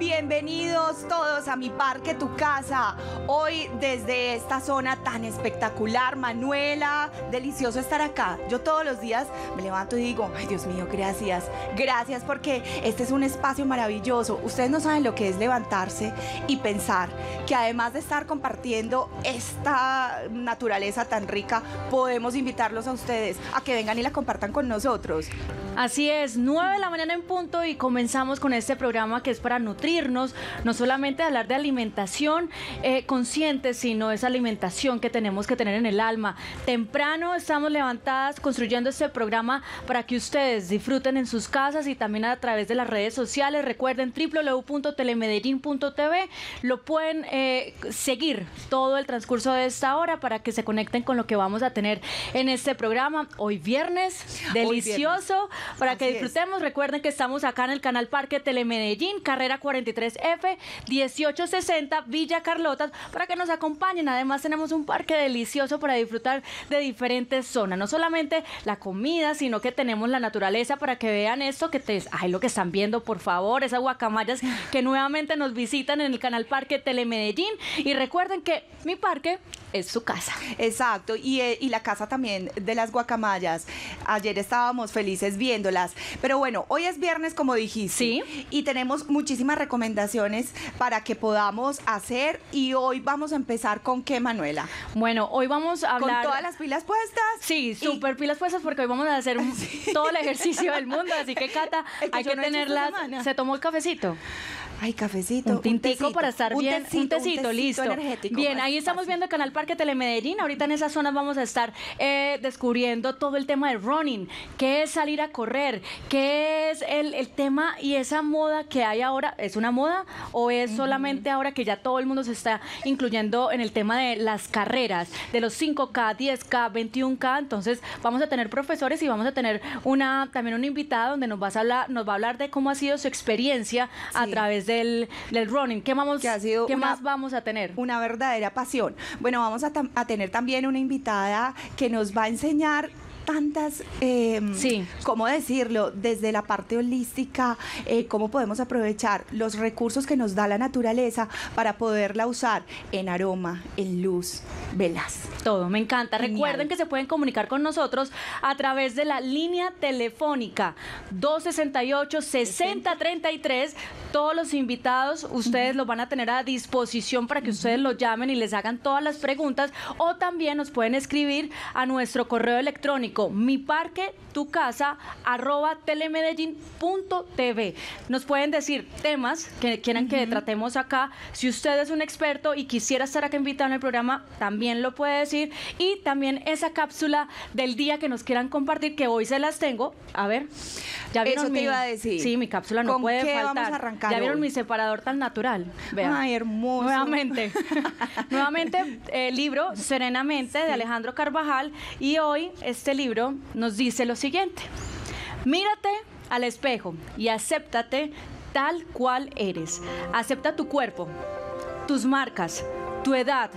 Bienvenidos todos a Mi Parque, Tu Casa. Hoy desde esta zona tan espectacular, Manuela, delicioso estar acá. Yo todos los días me levanto y digo, ay Dios mío, gracias. Gracias porque este es un espacio maravilloso. Ustedes no saben lo que es levantarse y pensar que además de estar compartiendo esta naturaleza tan rica, podemos invitarlos a ustedes a que vengan y la compartan con nosotros. Así es, 9 de la mañana en punto y comenzamos con este programa que es para nutrirnos, no solamente hablar de alimentación consciente, sino esa alimentación que tenemos que tener en el alma. Temprano estamos levantadas construyendo este programa para que ustedes disfruten en sus casas y también a través de las redes sociales. Recuerden www.telemedellín.tv, lo pueden seguir todo el transcurso de esta hora para que se conecten con lo que vamos a tener en este programa. Hoy viernes, delicioso, para que disfrutemos. Recuerden que estamos acá en el Canal Parque Telemedellín, carrera 43F, 1860, Villa Carlotas, para que nos acompañen. Además tenemos un parque delicioso para disfrutar de diferentes zonas, no solamente la comida, sino que tenemos la naturaleza para que vean esto que ay, lo que están viendo, por favor, esas guacamayas que nuevamente nos visitan en el Canal Parque Telemedellín. Y recuerden que Mi Parque es su casa. Exacto, y la casa también de las guacamayas. Ayer estábamos felices viéndolas, pero bueno, hoy es viernes, como dijiste, ¿sí? Y tenemos muchísimas recomendaciones para que podamos hacer, y hoy vamos a empezar con ¿qué, Manuela? Bueno, hoy vamos a hablar... ¿Con todas las pilas puestas? Sí, súper pilas puestas, porque hoy vamos a hacer todo el ejercicio del mundo, así que Cata, es que hay que no tenerlas... ¿Se tomó el cafecito? Ay, cafecito, un tintico para estar bien, un tecito, listo, energético. Bien, ahí estamos viendo el Canal Parque Telemedellín. Ahorita en esas zonas vamos a estar descubriendo todo el tema de running, qué es salir a correr, qué es el tema y esa moda que hay ahora. ¿Es una moda o es solamente ahora que ya todo el mundo se está incluyendo en el tema de las carreras, de los 5K, 10K, 21K? Entonces vamos a tener profesores y vamos a tener también una invitada donde nos va a hablar de cómo ha sido su experiencia a través de del running. ¿Qué más vamos a tener? Una verdadera pasión. Bueno, vamos a tener también una invitada que nos va a enseñar tantas, ¿cómo decirlo? Desde la parte holística, cómo podemos aprovechar los recursos que nos da la naturaleza para poderla usar en aroma, en luz, velas. Todo, me encanta. Genial. Recuerden que se pueden comunicar con nosotros a través de la línea telefónica 268-6033. Todos los invitados, ustedes los van a tener a disposición para que ustedes los llamen y les hagan todas las preguntas, o también nos pueden escribir a nuestro correo electrónico miparquetucasa@telemedellin.tv. Nos pueden decir temas que quieran que tratemos acá. Si usted es un experto y quisiera estar acá invitado en el programa, también lo puede decir. Y también esa cápsula del día que nos quieran compartir, que hoy se las tengo. A ver, ya vieron. Eso te iba a decir. Sí, mi cápsula no puede faltar. Vamos a arrancar. Ya vieron hoy mi separador tan natural. Vean. Ay, hermoso. Nuevamente. El libro Serenamente de Alejandro Carvajal. Y hoy este libro nos dice lo siguiente: mírate al espejo y acéptate tal cual eres. Acepta tu cuerpo, tus marcas, tu edad,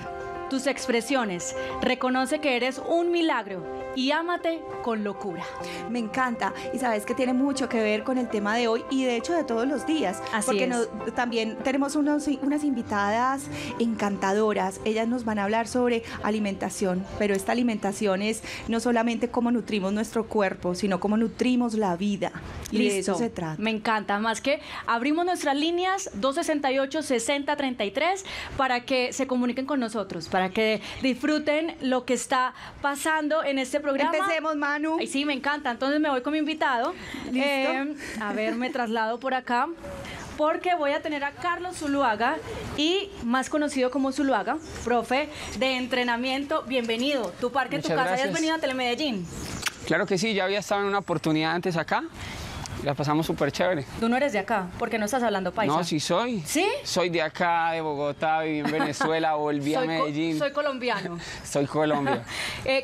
tus expresiones. Reconoce que eres un milagro y ámate con locura. Me encanta, y sabes que tiene mucho que ver con el tema de hoy y de hecho de todos los días. Así porque también tenemos unas invitadas encantadoras. Ellas nos van a hablar sobre alimentación, pero esta alimentación es no solamente cómo nutrimos nuestro cuerpo, sino cómo nutrimos la vida. Y listo, de eso se trata. Me encanta, más que abrimos nuestras líneas 268-6033 para que se comuniquen con nosotros, para que disfruten lo que está pasando en este programa. Empecemos, Manu. Ay, sí, me encanta. Entonces me voy con mi invitado. ¿Listo? A ver, me traslado por acá, porque voy a tener a Carlos Zuluaga, y más conocido como Zuluaga, profe de entrenamiento. Bienvenido. Tu parque, tu casa. ¿Hayas venido a Telemedellín? Claro que sí, ya había estado en una oportunidad antes acá. La pasamos súper chévere. Tú no eres de acá, porque no estás hablando paisa. No, sí soy. ¿Sí? Soy de acá, de Bogotá, viví en Venezuela, volví a Medellín. Soy colombiano. Soy Colombia.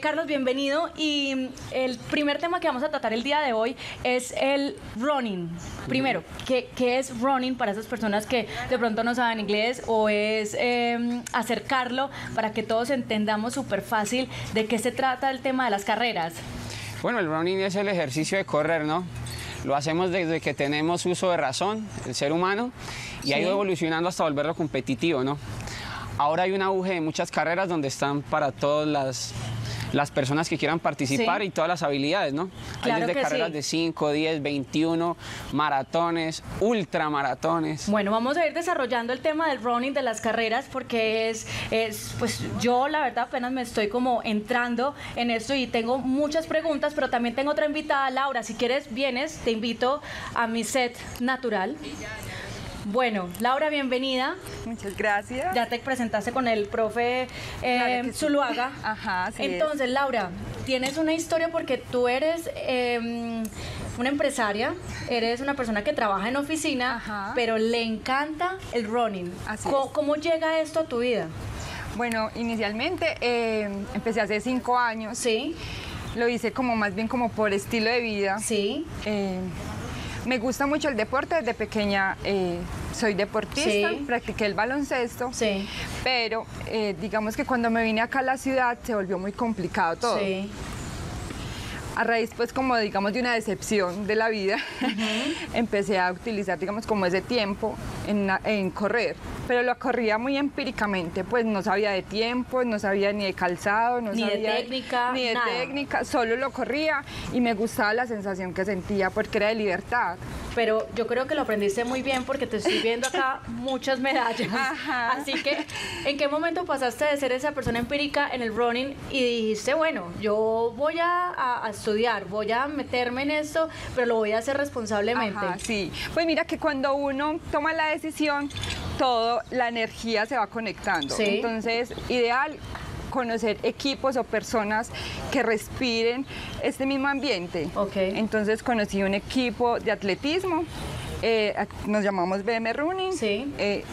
Carlos, bienvenido. Y el primer tema que vamos a tratar el día de hoy es el running. Primero, ¿qué es running para esas personas que de pronto no saben inglés, o es acercarlo para que todos entendamos súper fácil de qué se trata el tema de las carreras? Bueno, el running es el ejercicio de correr, ¿no? Lo hacemos desde que tenemos uso de razón, el ser humano, y ha ido evolucionando hasta volverlo competitivo, ¿no? Ahora hay un auge de muchas carreras donde están para todas las personas que quieran participar y todas las habilidades, ¿no? Claro, hay desde carreras de 5, 10, 21, maratones, ultramaratones. Bueno, vamos a ir desarrollando el tema del running, de las carreras, porque es pues yo la verdad apenas me estoy como entrando en esto y tengo muchas preguntas, pero también tengo otra invitada, Laura, si quieres vienes, te invito a mi set natural. Bueno, Laura, bienvenida. Muchas gracias. Ya te presentaste con el profe claro Zuluaga. Sí. Ajá, sí. Entonces, Laura, tienes una historia porque tú eres una empresaria, eres una persona que trabaja en oficina, pero le encanta el running. Así ¿Cómo llega esto a tu vida? Bueno, inicialmente empecé hace 5 años. Sí. Lo hice como más bien como por estilo de vida. Sí. Me gusta mucho el deporte, desde pequeña soy deportista, practiqué el baloncesto, pero digamos que cuando me vine acá a la ciudad se volvió muy complicado todo. A raíz pues como digamos de una decepción de la vida, empecé a utilizar digamos como ese tiempo en correr, pero lo corría muy empíricamente, pues no sabía de tiempo, no sabía ni de calzado, no sabía de técnica, ni de técnica, solo lo corría y me gustaba la sensación que sentía porque era de libertad. Pero yo creo que lo aprendiste muy bien porque te estoy viendo acá muchas medallas. Así que, ¿en qué momento pasaste de ser esa persona empírica en el running y dijiste, bueno, yo voy a estudiar, voy a meterme en esto, pero lo voy a hacer responsablemente? Sí, pues mira que cuando uno toma la decisión, toda la energía se va conectando. Entonces, ideal conocer equipos o personas que respiren este mismo ambiente. Entonces conocí un equipo de atletismo, nos llamamos BM Running,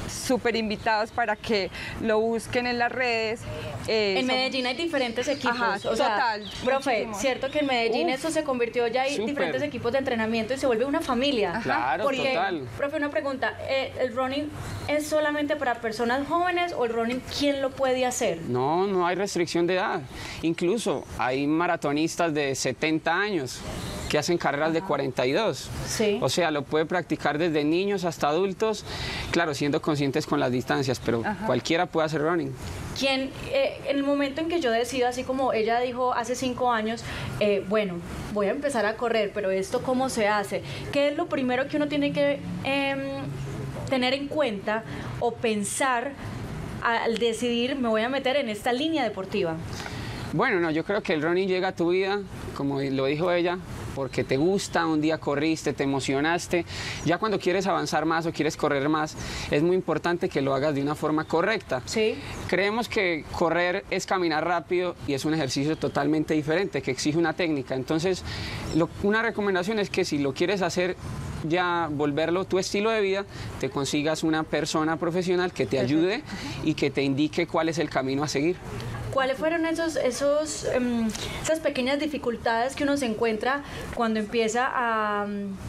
súper invitados para que lo busquen en las redes. En Medellín hay diferentes equipos. O sea, total. Profe, muchísimos. Cierto que en Medellín eso se convirtió ya en diferentes equipos de entrenamiento y se vuelve una familia. Claro, porque, total. Profe, una pregunta, ¿el running es solamente para personas jóvenes o el running quién lo puede hacer? No, no hay restricción de edad. Incluso hay maratonistas de 70 años. Que hacen carreras de 42, o sea, lo puede practicar desde niños hasta adultos, claro, siendo conscientes con las distancias, pero cualquiera puede hacer running. ¿Quién, en el momento en que yo decido, así como ella dijo hace 5 años, bueno, voy a empezar a correr, pero esto cómo se hace? ¿Qué es lo primero que uno tiene que tener en cuenta o pensar al decidir me voy a meter en esta línea deportiva? Bueno, no, yo creo que el running llega a tu vida, como lo dijo ella, porque te gusta, un día corriste, te emocionaste. Ya cuando quieres avanzar más o quieres correr más, es muy importante que lo hagas de una forma correcta. Creemos que correr es caminar rápido y es un ejercicio totalmente diferente, que exige una técnica. Entonces, una recomendación es que si lo quieres hacer, ya volverlo tu estilo de vida, te consigas una persona profesional que te ayude y que te indique cuál es el camino a seguir. ¿Cuáles fueron esas pequeñas dificultades que uno se encuentra cuando empieza a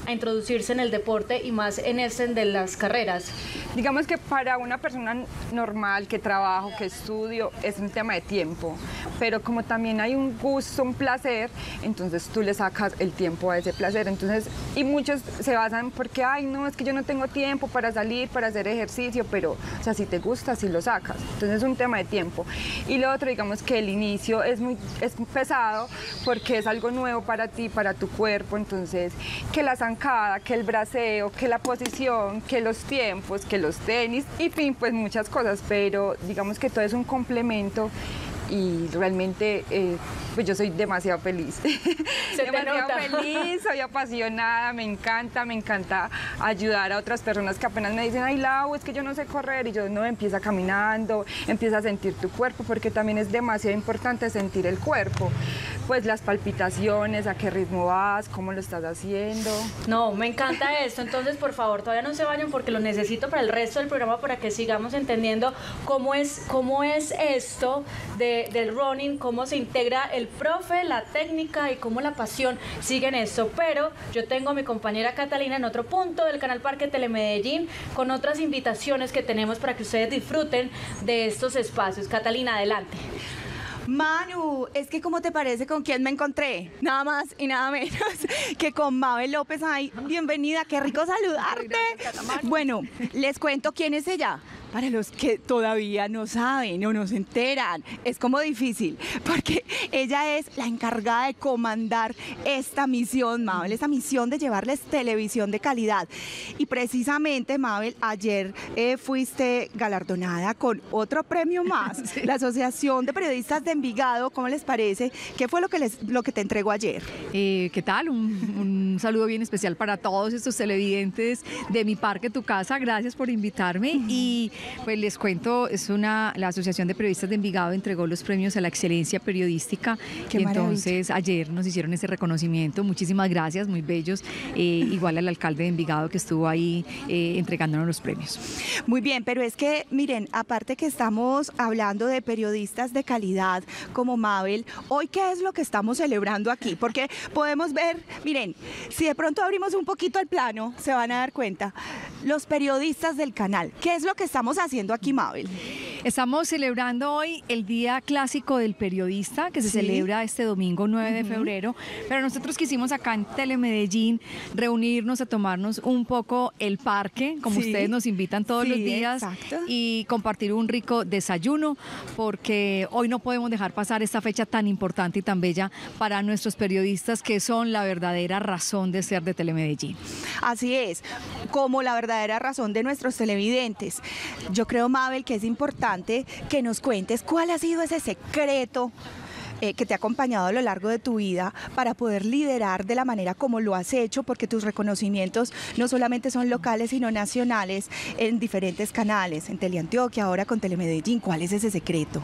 introducirse en el deporte y más en este de las carreras? Digamos que para una persona normal que trabajo, que estudio, es un tema de tiempo, pero como también hay un gusto, un placer, entonces tú le sacas el tiempo a ese placer. Entonces, y muchos se basan porque, ay, no, es que yo no tengo tiempo para salir, para hacer ejercicio, pero, o sea, si te gusta, si lo sacas. Entonces es un tema de tiempo. Y lo otro, digamos que el inicio es muy pesado porque es algo nuevo para ti, para tu cuerpo, entonces que la zancada, que el braceo, que la posición, que los tiempos, que los tenis, y fin, pues muchas cosas, pero digamos que todo es un complemento y realmente pues yo soy demasiado feliz. Demasiado feliz, soy apasionada, me encanta ayudar a otras personas que apenas me dicen, ay Lau, es que yo no sé correr, y yo, no, empieza caminando, empieza a sentir tu cuerpo, porque también es demasiado importante sentir el cuerpo, pues las palpitaciones, a qué ritmo vas, cómo lo estás haciendo. No, me encanta esto, entonces por favor, todavía no se vayan porque lo necesito para el resto del programa, para que sigamos entendiendo cómo es esto del running, cómo se integra el profe, la técnica y cómo la pasión sigue en esto. Pero yo tengo a mi compañera Catalina en otro punto del Canal Parque Telemedellín con otras invitaciones que tenemos para que ustedes disfruten de estos espacios. Catalina, adelante. Manu, es que ¿cómo te parece con quién me encontré? Nada más y nada menos que con Mabel López. Ay, bienvenida, qué rico saludarte. Bueno, les cuento quién es ella. Para los que todavía no saben o no se enteran, es como difícil, porque ella es la encargada de comandar esta misión, Mabel, esta misión de llevarles televisión de calidad. Y precisamente, Mabel, ayer fuiste galardonada con otro premio más, sí. La Asociación de Periodistas de Envigado. ¿Cómo les parece? ¿Qué fue lo que te entregó ayer? ¿Qué tal? Un saludo bien especial para todos estos televidentes de Mi Parque, Tu Casa. Gracias por invitarme. Y pues les cuento, la Asociación de Periodistas de Envigado entregó los premios a la excelencia periodística. Qué y entonces maravilla. Ayer nos hicieron ese reconocimiento. Muchísimas gracias, muy bellos. Igual al alcalde de Envigado que estuvo ahí entregándonos los premios. Muy bien, pero es que miren, aparte que estamos hablando de periodistas de calidad como Mabel, hoy qué es lo que estamos celebrando aquí, porque podemos ver, miren, si de pronto abrimos un poquito el plano, se van a dar cuenta, los periodistas del canal. ¿Qué es lo que estamos haciendo aquí, Mabel? Estamos celebrando hoy el Día Clásico del Periodista, que se celebra este domingo 9 de febrero, pero nosotros quisimos acá en Telemedellín reunirnos a tomarnos un poco el parque, como ustedes nos invitan todos los días, y compartir un rico desayuno, porque hoy no podemos dejar pasar esta fecha tan importante y tan bella para nuestros periodistas, que son la verdadera razón de ser de Telemedellín. Así es, como la verdadera razón de nuestros televidentes. Yo creo, Mabel, que es importante que nos cuentes cuál ha sido ese secreto que te ha acompañado a lo largo de tu vida para poder liderar de la manera como lo has hecho, porque tus reconocimientos no solamente son locales sino nacionales en diferentes canales, en Teleantioquia, ahora con Telemedellín. ¿Cuál es ese secreto?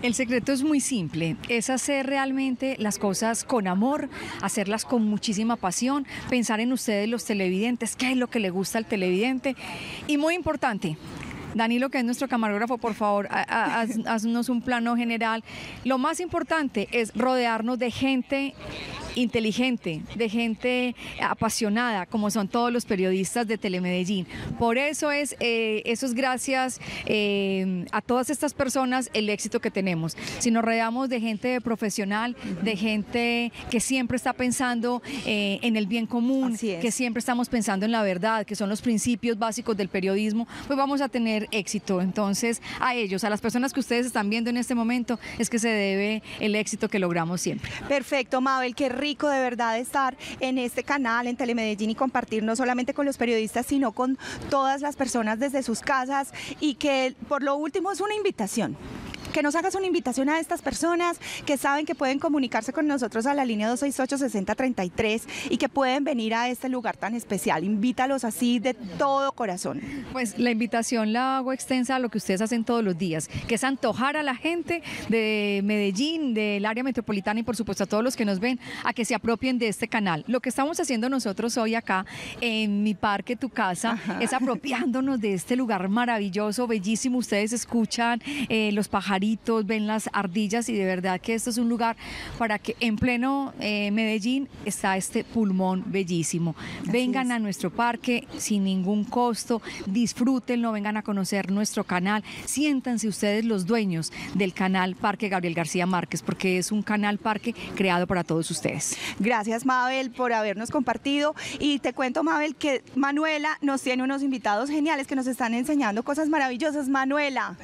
El secreto es muy simple, es hacer realmente las cosas con amor, hacerlas con muchísima pasión, pensar en ustedes los televidentes, qué es lo que le gusta al televidente, y muy importante, Danilo, que es nuestro camarógrafo, por favor, haznos un plano general. Lo más importante es rodearnos de gente inteligente, de gente apasionada, como son todos los periodistas de Telemedellín. Por eso es, gracias a todas estas personas, el éxito que tenemos. Si nos rodeamos de gente profesional, de gente que siempre está pensando en el bien común, que siempre estamos pensando en la verdad, que son los principios básicos del periodismo, pues vamos a tener éxito. Entonces, a ellos, a las personas que ustedes están viendo en este momento, es que se debe el éxito que logramos siempre. Perfecto, Mabel, qué rico de verdad estar en este canal, en Telemedellín, y compartir no solamente con los periodistas, sino con todas las personas desde sus casas. Y que por lo último es una invitación, que nos hagas una invitación a estas personas que saben que pueden comunicarse con nosotros a la línea 268-6033 y que pueden venir a este lugar tan especial. Invítalos así de todo corazón. Pues la invitación la hago extensa a lo que ustedes hacen todos los días, que es antojar a la gente de Medellín, del área metropolitana, y por supuesto a todos los que nos ven, a que se apropien de este canal. Lo que estamos haciendo nosotros hoy acá en Mi Parque, Tu Casa, es apropiándonos de este lugar maravilloso, bellísimo. Ustedes escuchan los pajaritos, ven las ardillas, y de verdad que esto es un lugar para que en pleno Medellín está este pulmón bellísimo. Vengan a nuestro parque sin ningún costo, disfrútenlo, vengan a conocer nuestro canal, siéntanse ustedes los dueños del Canal Parque Gabriel García Márquez, porque es un canal parque creado para todos ustedes. Gracias, Mabel, por habernos compartido. Y te cuento, Mabel, que Manuela nos tiene unos invitados geniales que nos están enseñando cosas maravillosas. Manuela.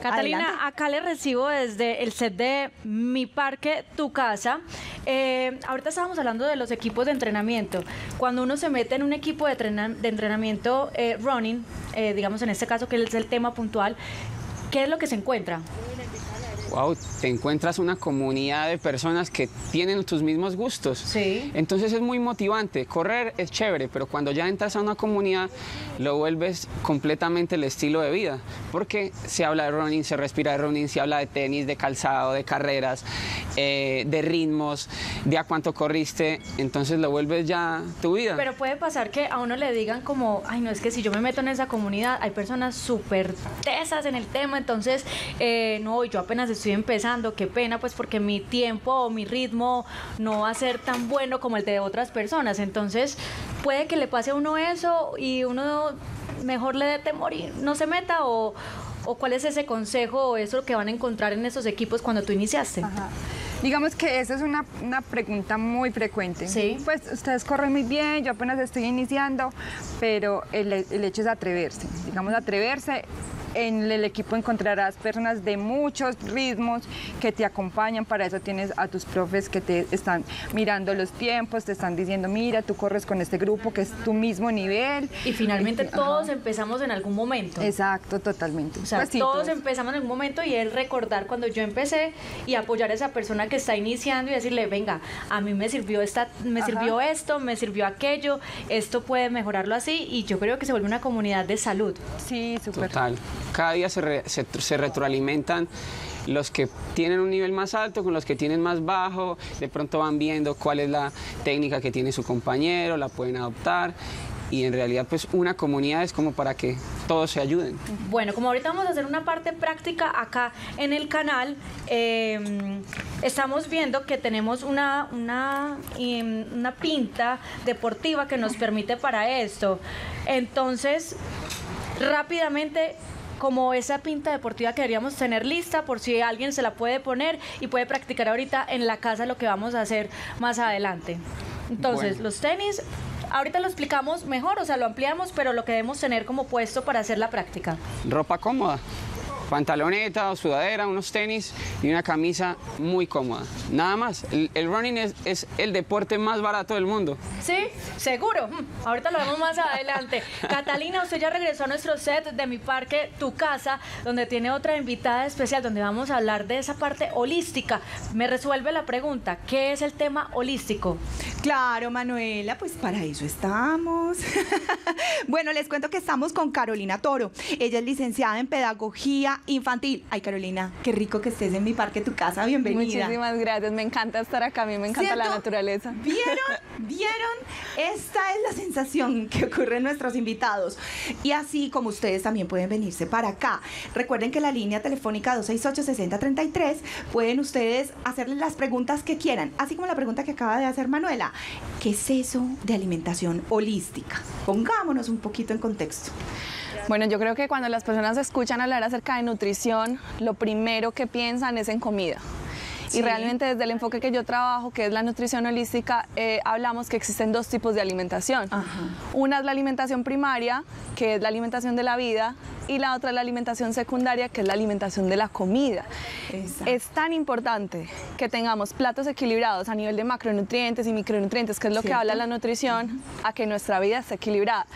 Catalina, adelante. Acá les recibo desde el set de Mi Parque, Tu Casa. Ahorita estábamos hablando de los equipos de entrenamiento. Cuando uno se mete en un equipo de entrenamiento running, digamos en este caso que es el tema puntual, ¿qué es lo que se encuentra? Wow, te encuentras una comunidad de personas que tienen tus mismos gustos. Sí. Entonces es muy motivante. Correr es chévere, pero cuando ya entras a una comunidad, lo vuelves completamente el estilo de vida. Porque se habla de running, se respira de running, se habla de tenis, de calzado, de carreras, de ritmos, de a cuánto corriste. Entonces lo vuelves ya tu vida. Pero puede pasar que a uno le digan como, ay, no, es que si yo me meto en esa comunidad, hay personas súper tesas en el tema, entonces, no, yo apenas estoy empezando, qué pena, pues porque mi tiempo o mi ritmo no va a ser tan bueno como el de otras personas. Entonces puede que le pase a uno eso y uno mejor le dé temor y no se meta, o o cuál es ese consejo o eso que van a encontrar en esos equipos cuando tú iniciaste? Ajá. Digamos que esa es una pregunta muy frecuente. Sí. Pues ustedes corren muy bien, yo apenas estoy iniciando, pero el hecho es atreverse, digamos atreverse. En el equipo encontrarás personas de muchos ritmos que te acompañan, para eso tienes a tus profes que te están mirando los tiempos, te están diciendo, mira, tú corres con este grupo que es tu mismo nivel. Y finalmente todos empezamos en algún momento. Exacto, totalmente. O sea, pues sí, todos empezamos en algún momento, y el recordar cuando yo empecé y apoyar a esa persona que está iniciando y decirle, venga, a mí me sirvió esta, me sirvió esto, me sirvió aquello, esto puede mejorarlo así, y yo creo que se vuelve una comunidad de salud. Sí, súper. Total. Cada día se retroalimentan los que tienen un nivel más alto con los que tienen más bajo, de pronto van viendo cuál es la técnica que tiene su compañero, la pueden adoptar, y en realidad pues una comunidad es como para que todos se ayuden. Bueno, como ahorita vamos a hacer una parte práctica acá en el canal, estamos viendo que tenemos una pinta deportiva que nos permite para esto, entonces rápidamente, como esa pinta deportiva que deberíamos tener lista por si alguien se la puede poner y puede practicar ahorita en la casa lo que vamos a hacer más adelante. Entonces, bueno, los tenis, ahorita lo explicamos mejor, o sea, lo ampliamos, pero lo que debemos tener como puesto para hacer la práctica. Ropa cómoda, pantaloneta o sudadera, unos tenis y una camisa muy cómoda. Nada más, el running es el deporte más barato del mundo. ¿Sí? ¿Seguro? Ahorita lo vemos más adelante. Catalina, usted ya regresó a nuestro set de Mi Parque, Tu Casa, donde tiene otra invitada especial, donde vamos a hablar de esa parte holística. Me resuelve la pregunta, ¿qué es el tema holístico? Claro, Manuela, pues para eso estamos. Bueno, les cuento que estamos con Carolina Toro. Ella es licenciada en Pedagogía Infantil. Ay, Carolina, qué rico que estés en Mi Parque, Tu Casa, bienvenida. Muchísimas gracias, me encanta estar acá, a mí me encanta la naturaleza. ¿Vieron? Esta es la sensación que ocurre en nuestros invitados. Y así como ustedes también pueden venirse para acá. Recuerden que la línea telefónica 268-6033 pueden ustedes hacerle las preguntas que quieran, así como la pregunta que acaba de hacer Manuela. ¿Qué es eso de alimentación holística? Pongámonos un poquito en contexto. Bueno, yo creo que cuando las personas escuchan hablar acerca de nutrición, lo primero que piensan es en comida. Sí. Y realmente desde el enfoque que yo trabajo, que es la nutrición holística, hablamos que existen dos tipos de alimentación. Ajá. Una es la alimentación primaria, que es la alimentación de la vida, y la otra es la alimentación secundaria, que es la alimentación de la comida. Exacto. Es tan importante que tengamos platos equilibrados a nivel de macronutrientes y micronutrientes, que es lo ¿cierto? Que habla la nutrición, a que nuestra vida esté equilibrada.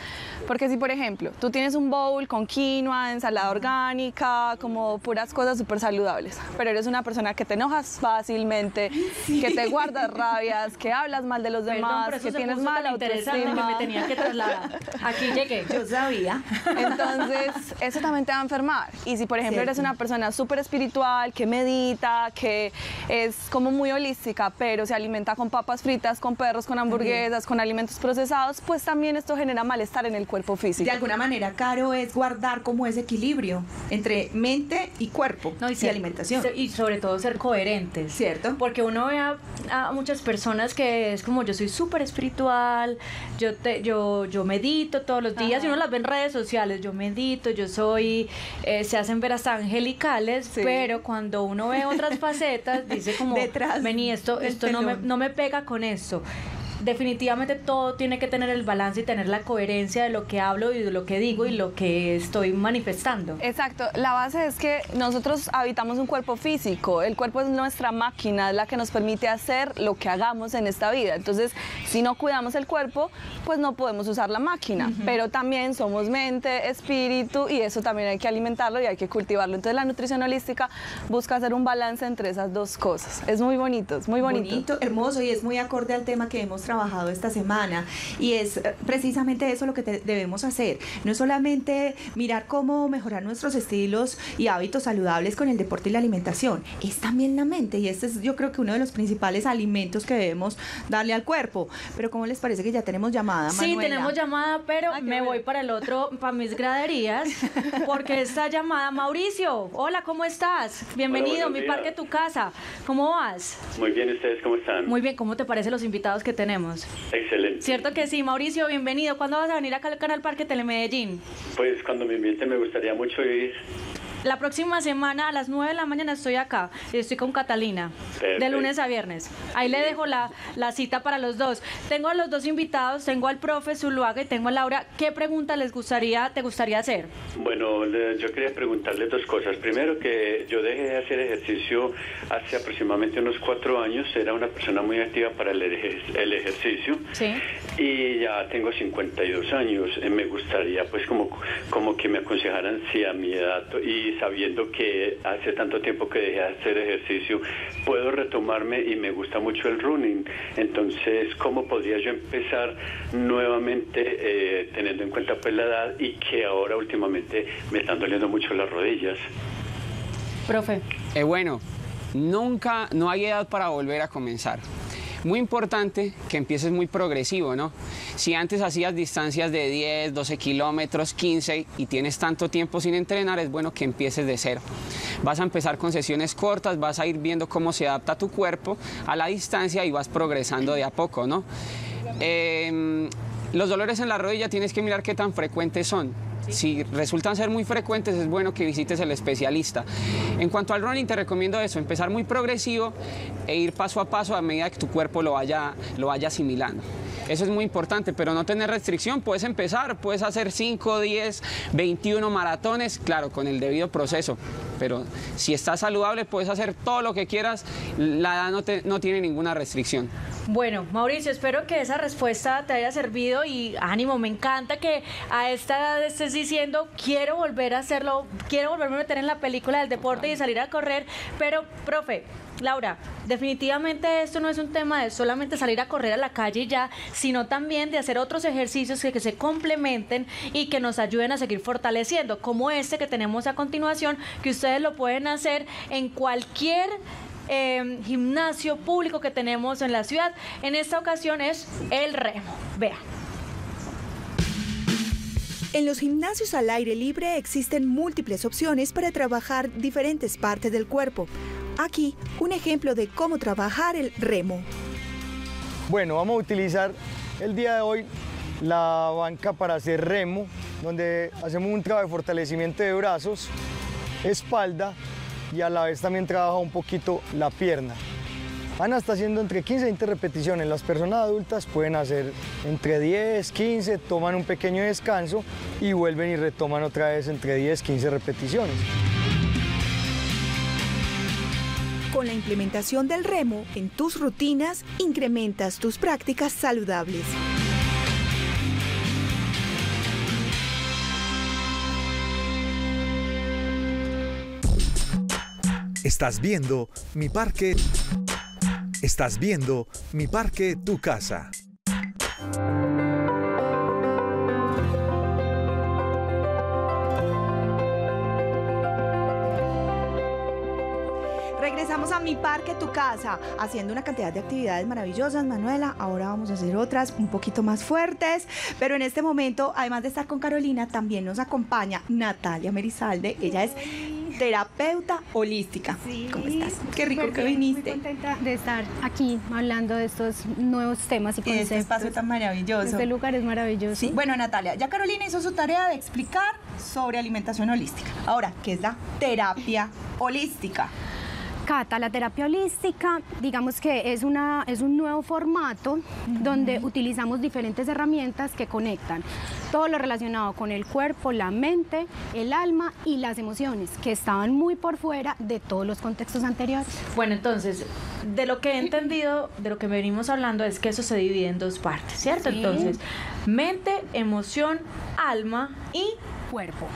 Porque si, por ejemplo, tú tienes un bowl con quinoa, ensalada orgánica, como puras cosas súper saludables, pero eres una persona que te enojas fácilmente, sí, que te guardas rabias, que hablas mal de los demás, que tienes mala autoestima. Me tenía que trasladar. Aquí llegué, yo sabía. Entonces, eso también te va a enfermar. Y si, por ejemplo, eres una persona súper espiritual, que medita, que es como muy holística, pero se alimenta con papas fritas, con perros, con hamburguesas, con alimentos procesados, pues también esto genera malestar en el cuerpo físico. De alguna manera, Caro, es guardar como ese equilibrio entre mente y cuerpo, no, y alimentación. Y sobre todo ser coherentes. ¿Cierto? Porque uno ve a muchas personas que es como, yo soy súper espiritual, yo medito todos los días, y uno las ve en redes sociales, yo medito, yo soy, se hacen ver hasta angelicales, pero cuando uno ve otras facetas, dice como, vení, esto no me pega con esto. Definitivamente todo tiene que tener el balance y tener la coherencia de lo que hablo y de lo que digo y lo que estoy manifestando. Exacto, la base es que nosotros habitamos un cuerpo físico, el cuerpo es nuestra máquina, es la que nos permite hacer lo que hagamos en esta vida. Entonces, si no cuidamos el cuerpo, pues no podemos usar la máquina, pero también somos mente, espíritu, y eso también hay que alimentarlo y hay que cultivarlo. Entonces, la nutrición holística busca hacer un balance entre esas dos cosas. Es muy bonito, es muy bonito. Bonito, hermoso, y es muy acorde al tema que hemos trabajado esta semana, y es precisamente eso lo que debemos hacer, no solamente mirar cómo mejorar nuestros estilos y hábitos saludables con el deporte y la alimentación, es también la mente, y este es yo creo que uno de los principales alimentos que debemos darle al cuerpo. Pero ¿cómo les parece que ya tenemos llamada, Manuela? Sí, tenemos llamada, pero me voy para el otro, para mis graderías, porque esta llamada, Mauricio, hola, ¿cómo estás? Bienvenido, hola, Mi Parque, Tu Casa, ¿cómo vas? Muy bien, ¿ustedes cómo están? Muy bien, ¿cómo te parecen los invitados que tenemos? Excelente. ¿Cierto que sí, Mauricio? Bienvenido. ¿Cuándo vas a venir acá al Canal Parque Telemedellín? Pues cuando me inviten, me gustaría mucho ir. La próxima semana a las 9 de la mañana estoy acá. Estoy con Catalina. Perfecto. De lunes a viernes. Ahí le dejo la cita para los dos. Tengo a los dos invitados, tengo al profe Zuluaga y tengo a Laura. ¿Qué pregunta te gustaría hacer? Bueno, yo quería preguntarles dos cosas. Primero, que yo dejé de hacer ejercicio hace aproximadamente unos 4 años. Era una persona muy activa para el ejercicio. Sí. Y ya tengo 52 años. Me gustaría, pues, como que me aconsejaran si a mi edad, y sabiendo que hace tanto tiempo que dejé de hacer ejercicio, puedo retomarme, y me gusta mucho el running. Entonces, ¿cómo podría yo empezar nuevamente, teniendo en cuenta, pues, la edad, y que ahora últimamente me están doliendo mucho las rodillas? Profe. Bueno, nunca, no hay edad para volver a comenzar. Muy importante que empieces muy progresivo, ¿no? Si antes hacías distancias de 10, 12 kilómetros, 15 y tienes tanto tiempo sin entrenar, es bueno que empieces de cero. Vas a empezar con sesiones cortas, vas a ir viendo cómo se adapta tu cuerpo a la distancia y vas progresando de a poco, ¿no? Los dolores en la rodilla tienes que mirar qué tan frecuentes son. Si resultan ser muy frecuentes, es bueno que visites el especialista. En cuanto al running, te recomiendo eso, empezar muy progresivo e ir paso a paso a medida que tu cuerpo lo vaya asimilando. Eso es muy importante, pero no tener restricción. Puedes empezar, puedes hacer 5, 10, 21 maratones, claro, con el debido proceso. Pero si estás saludable, puedes hacer todo lo que quieras. La edad no tiene ninguna restricción. Bueno, Mauricio, espero que esa respuesta te haya servido y ánimo. Me encanta que a esta edad estés diciendo, quiero volver a hacerlo, quiero volverme a meter en la película del deporte y salir a correr. Pero, profe, Laura, definitivamente esto no es un tema de solamente salir a correr a la calle y ya, sino también de hacer otros ejercicios que se complementen y que nos ayuden a seguir fortaleciendo, como este que tenemos a continuación, que ustedes lo pueden hacer en cualquier gimnasio público que tenemos en la ciudad. En esta ocasión es el remo. Vean. En los gimnasios al aire libre existen múltiples opciones para trabajar diferentes partes del cuerpo. Aquí, un ejemplo de cómo trabajar el remo. Bueno, vamos a utilizar el día de hoy la banca para hacer remo, donde hacemos un trabajo de fortalecimiento de brazos, espalda y a la vez también trabaja un poquito la pierna. Ana está haciendo entre 15 y 20 repeticiones. Las personas adultas pueden hacer entre 10, 15, toman un pequeño descanso y vuelven y retoman otra vez entre 10, 15 repeticiones. Con la implementación del remo en tus rutinas, incrementas tus prácticas saludables. Estás viendo Mi Parque. Estás viendo Mi Parque, tu casa. Regresamos a Mi Parque, tu casa, haciendo una cantidad de actividades maravillosas, Manuela. Ahora vamos a hacer otras un poquito más fuertes, pero en este momento, además de estar con Carolina, también nos acompaña Natalia Merizalde. Ella es terapeuta holística. Sí, ¿cómo estás? Qué rico que viniste. Muy contenta de estar aquí hablando de estos nuevos temas y conceptos. Este espacio tan maravilloso. Este lugar es maravilloso. Sí. Bueno, Natalia, ya Carolina hizo su tarea de explicar sobre alimentación holística. Ahora, ¿qué es la terapia holística? Cata, la terapia holística, digamos que es un nuevo formato donde utilizamos diferentes herramientas que conectan todo lo relacionado con el cuerpo, la mente, el alma y las emociones, que estaban muy por fuera de todos los contextos anteriores. Bueno, entonces, de lo que he entendido, de lo que venimos hablando, es que eso se divide en dos partes, ¿cierto? Sí. Entonces, mente, emoción, alma y cuerpo.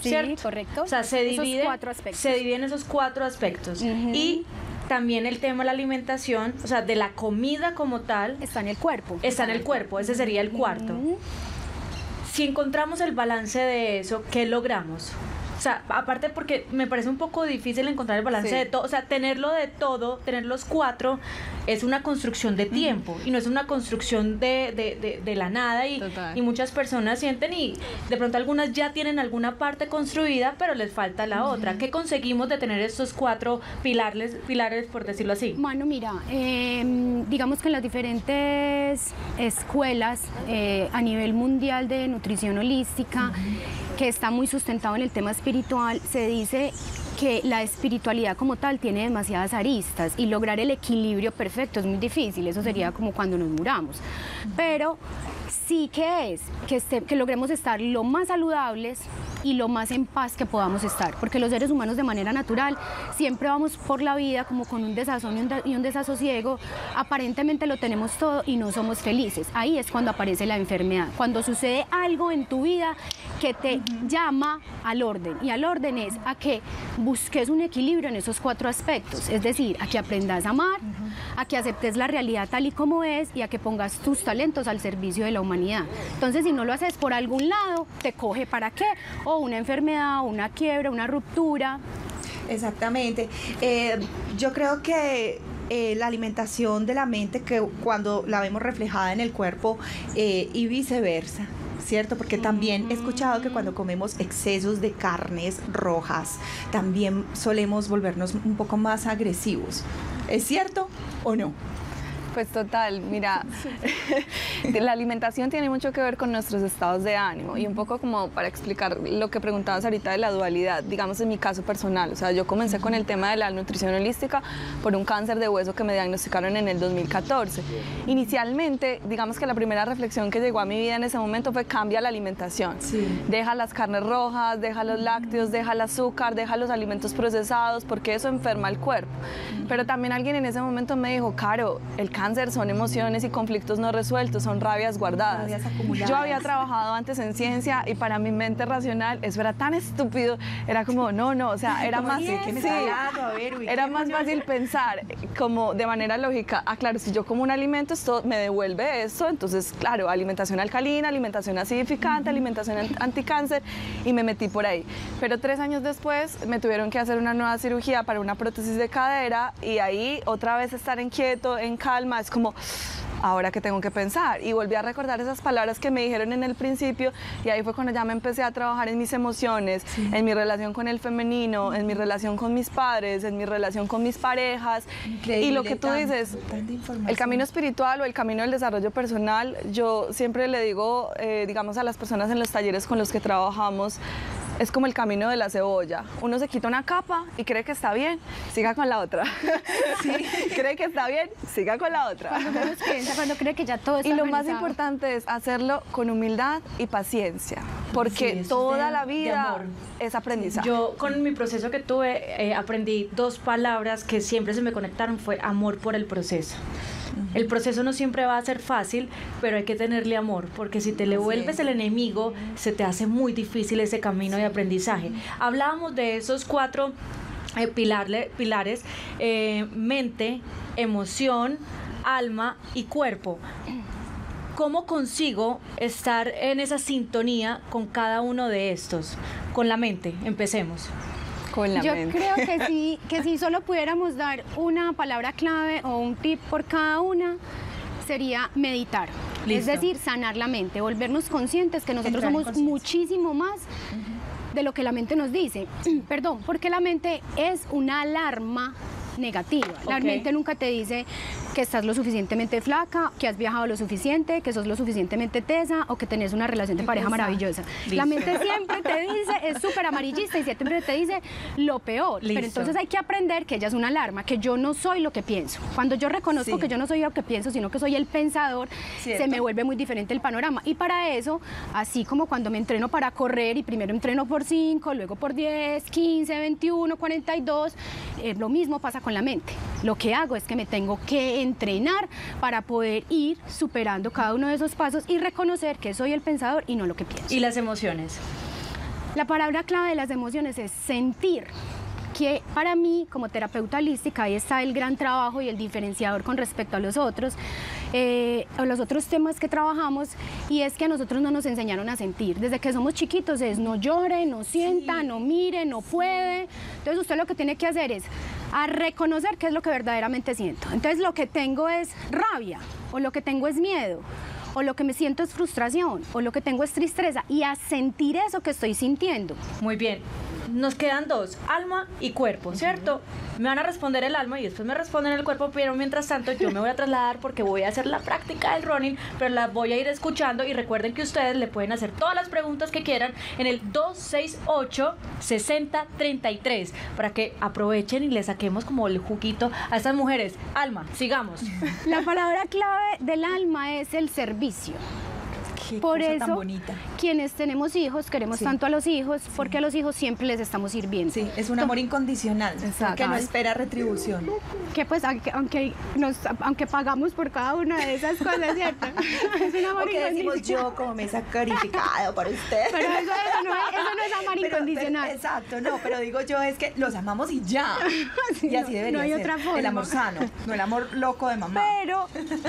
Sí, ¿cierto? Correcto. O sea, se dividen esos 4 aspectos. Y también el tema de la alimentación, o sea, de la comida como tal. Está en el cuerpo. Está en el cuerpo, ese sería el cuarto. Si encontramos el balance de eso, ¿qué logramos? O sea, aparte, porque me parece un poco difícil encontrar el balance de todo, o sea, tenerlo de todo, tener los 4, es una construcción de tiempo y no es una construcción de la nada, y muchas personas sienten, y de pronto algunas ya tienen alguna parte construida, pero les falta la otra. ¿Qué conseguimos de tener estos 4 pilares, por decirlo así? Bueno, mira, digamos que en las diferentes escuelas a nivel mundial de nutrición holística, que está muy sustentado en el tema espiritual, se dice que la espiritualidad como tal tiene demasiadas aristas y lograr el equilibrio perfecto es muy difícil, eso sería como cuando nos muramos. Pero sí que es que logremos estar lo más saludables y lo más en paz que podamos estar, porque los seres humanos de manera natural siempre vamos por la vida como con un desazón y un desasosiego, aparentemente lo tenemos todo y no somos felices. Ahí es cuando aparece la enfermedad, cuando sucede algo en tu vida que te llama al orden, y al orden es a que busques un equilibrio en esos cuatro aspectos, es decir, a que aprendas a amar, a que aceptes la realidad tal y como es y a que pongas tus talentos al servicio de la humanidad. Entonces, si no lo haces por algún lado, te coge para qué, o una enfermedad, una quiebra, una ruptura. Exactamente. Yo creo que la alimentación de la mente, que cuando la vemos reflejada en el cuerpo y viceversa, ¿cierto? Porque también he escuchado que cuando comemos excesos de carnes rojas, también solemos volvernos un poco más agresivos. ¿Es cierto o no? Pues total, mira, la alimentación tiene mucho que ver con nuestros estados de ánimo, y un poco como para explicar lo que preguntabas ahorita de la dualidad, digamos en mi caso personal, o sea, yo comencé con el tema de la nutrición holística por un cáncer de hueso que me diagnosticaron en el 2014. Inicialmente, digamos que la primera reflexión que llegó a mi vida en ese momento fue: cambia la alimentación, deja las carnes rojas, deja los lácteos, deja el azúcar, deja los alimentos procesados, porque eso enferma el cuerpo. Pero también alguien en ese momento me dijo: Caro, el cáncer son emociones y conflictos no resueltos, son rabias guardadas. Rabias acumuladas. Yo había trabajado antes en ciencia y para mi mente racional eso era tan estúpido, era como no, o sea, era más, era más fácil pensar como de manera lógica. Ah, claro, si yo como un alimento, esto me devuelve esto, entonces claro, alimentación alcalina, alimentación acidificante, alimentación anticáncer, y me metí por ahí. Pero 3 años después me tuvieron que hacer una nueva cirugía para una prótesis de cadera, y ahí otra vez estar en quieto, en calma, es como, ahora que tengo que pensar, y volví a recordar esas palabras que me dijeron en el principio, y ahí fue cuando ya me empecé a trabajar en mis emociones, en mi relación con el femenino, en mi relación con mis padres, en mi relación con mis parejas. Increíble, y lo que tú dices, el camino espiritual o el camino del desarrollo personal, yo siempre le digo, digamos, a las personas en los talleres con los que trabajamos, es como el camino de la cebolla. Uno se quita una capa y cree que está bien, siga con la otra. Cree que está bien, siga con la otra. Cuando menos piensa, cuando cree que ya todo está organizado. Y lo más importante es hacerlo con humildad y paciencia, porque toda la vida es aprendizaje. Yo con mi proceso que tuve aprendí 2 palabras que siempre se me conectaron, fue amor por el proceso. El proceso no siempre va a ser fácil, pero hay que tenerle amor, porque si te le vuelves el enemigo, se te hace muy difícil ese camino de aprendizaje. Hablábamos de esos 4 pilares, mente, emoción, alma y cuerpo. ¿Cómo consigo estar en esa sintonía con cada uno de estos? Con la mente, empecemos. Yo creo que sí, que si solo pudiéramos dar una palabra clave o un tip por cada una, sería meditar. Listo. Es decir, sanar la mente, volvernos conscientes que nosotros somos muchísimo más de lo que la mente nos dice. Perdón, porque la mente es una alarma negativa. La mente nunca te dice que estás lo suficientemente flaca, que has viajado lo suficiente, que sos lo suficientemente tesa o que tenés una relación de pareja maravillosa. La mente siempre te dice, es súper amarillista y siempre te dice lo peor. Pero entonces hay que aprender que ella es una alarma, que yo no soy lo que pienso. Cuando yo reconozco que yo no soy lo que pienso, sino que soy el pensador, se me vuelve muy diferente el panorama. Y para eso, así como cuando me entreno para correr y primero entreno por 5, luego por 10, 15, 21, 42, lo mismo pasa con la mente. Lo que hago es que me tengo que entrenar para poder ir superando cada uno de esos pasos y reconocer que soy el pensador y no lo que pienso. ¿Y las emociones? La palabra clave de las emociones es sentir, que para mí como terapeuta holística ahí está el gran trabajo y el diferenciador con respecto a los otros temas que trabajamos, y es que a nosotros no nos enseñaron a sentir. Desde que somos chiquitos es no llore, no sienta, no mire, no puede. Entonces usted lo que tiene que hacer es a reconocer qué es lo que verdaderamente siento. Entonces lo que tengo es rabia, o lo que tengo es miedo, o lo que me siento es frustración, o lo que tengo es tristeza, y a sentir eso que estoy sintiendo. Muy bien. Nos quedan dos, alma y cuerpo, ¿cierto? Me van a responder el alma y después me responden el cuerpo, pero mientras tanto yo me voy a trasladar porque voy a hacer la práctica del running, pero la voy a ir escuchando y recuerden que ustedes le pueden hacer todas las preguntas que quieran en el 268-6033 para que aprovechen y le saquemos como el juguito a estas mujeres. Alma, sigamos. La palabra clave del alma es el servicio. Por eso, quienes tenemos hijos, queremos tanto a los hijos, porque a los hijos siempre les estamos sirviendo. Sí, es un amor incondicional, que no espera retribución. Que pues, aunque pagamos por cada una de esas cosas, ¿cierto? Es un amor incondicional. Yo como me he sacrificado para usted. Pero eso no es amor incondicional. Exacto, no, pero digo yo es que los amamos y ya. Sí, y así debería ser. No hay otra forma. El amor sano, no el amor loco de mamá. Pero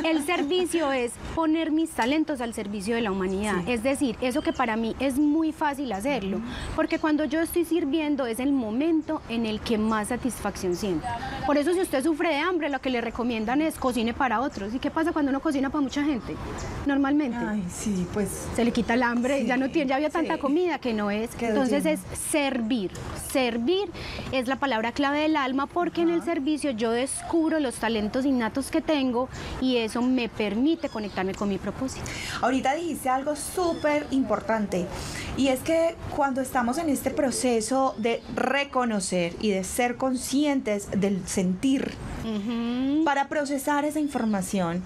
el servicio es poner mis talentos al servicio de la humanidad, es decir, eso que para mí es muy fácil hacerlo, porque cuando yo estoy sirviendo es el momento en el que más satisfacción siento. Por eso si usted sufre de hambre, lo que le recomiendan es cocine para otros. ¿Y qué pasa cuando uno cocina para mucha gente? Normalmente. Ay, sí, pues se le quita el hambre, ya no tiene, ya había tanta comida que no es. Entonces es servir. Servir es la palabra clave del alma porque en el servicio yo descubro los talentos innatos que tengo y eso me permite conectarme con mi propósito. Ahorita dijiste algo súper importante y es que cuando estamos en este proceso de reconocer y de ser conscientes del sentir para procesar esa información,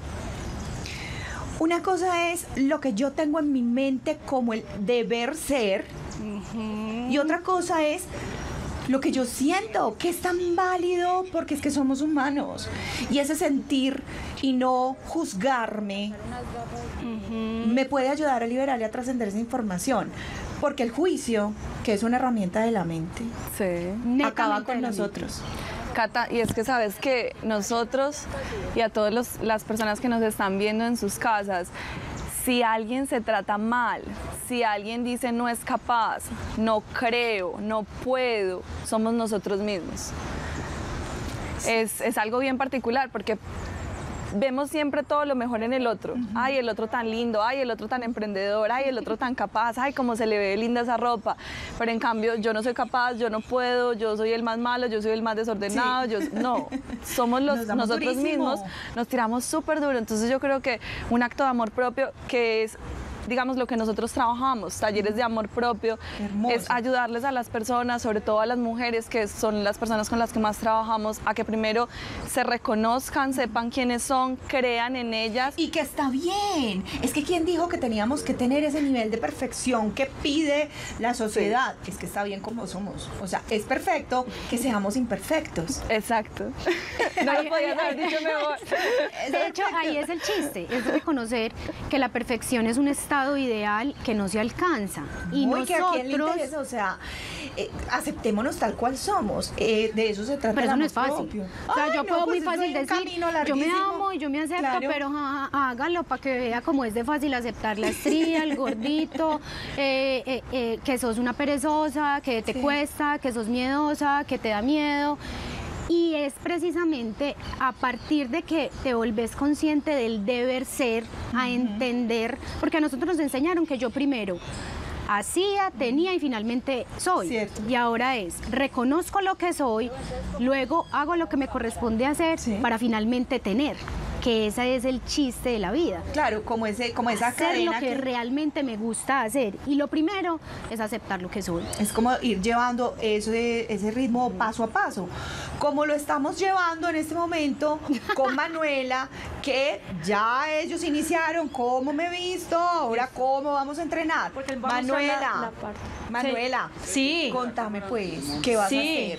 una cosa es lo que yo tengo en mi mente como el deber ser y otra cosa es lo que yo siento, que es tan válido porque es que somos humanos y ese sentir y no juzgarme me puede ayudar a liberar y a trascender esa información porque el juicio, que es una herramienta de la mente, acaba con nosotros. Cata, y es que sabes que nosotros y a todas las personas que nos están viendo en sus casas, si alguien se trata mal, si alguien dice no es capaz, no creo, no puedo, somos nosotros mismos. Es algo bien particular porque vemos siempre todo lo mejor en el otro. Ay, el otro tan lindo, ay, el otro tan emprendedor, ay, el otro tan capaz, ay, cómo se le ve linda esa ropa. Pero en cambio, yo no soy capaz, yo no puedo, yo soy el más malo, yo soy el más desordenado. No, somos nosotros mismos, nos tiramos súper duro. Entonces yo creo que un acto de amor propio que es, digamos, lo que nosotros trabajamos, talleres de amor propio, es ayudarles a las personas, sobre todo a las mujeres, que son las personas con las que más trabajamos, a que primero se reconozcan, sepan quiénes son, crean en ellas. Y que está bien. Es que ¿quién dijo que teníamos que tener ese nivel de perfección que pide la sociedad? Es que está bien como somos. O sea, es perfecto que seamos imperfectos. Exacto. No lo podías haber dicho mejor. De hecho, ahí es el chiste, es reconocer que la perfección es un estado ideal que no se alcanza y nosotros, ¿a quién le interesa? O sea, aceptémonos tal cual somos, de eso se trata. Pero eso no es fácil. O sea, yo puedo muy fácil decir, yo me amo y yo me acepto, pero hágalo para que vea cómo es de fácil aceptar la estría, el gordito, que sos una perezosa, que te cuesta, que sos miedosa, que te da miedo. Y es precisamente a partir de que te volvés consciente del deber ser, a entender, porque a nosotros nos enseñaron que yo primero hacía, tenía y finalmente soy. Y ahora es, reconozco lo que soy, luego hago lo que me corresponde hacer para finalmente tener. Que ese es el chiste de la vida. Claro, como esa cadena. Hacer lo que realmente me gusta hacer. Y lo primero es aceptar lo que soy. Es como ir llevando ese ritmo paso a paso. Como lo estamos llevando en este momento con Manuela, que ya ellos iniciaron cómo me he visto, ahora cómo vamos a entrenar. Porque Manuela, contame pues, ¿qué vas a hacer?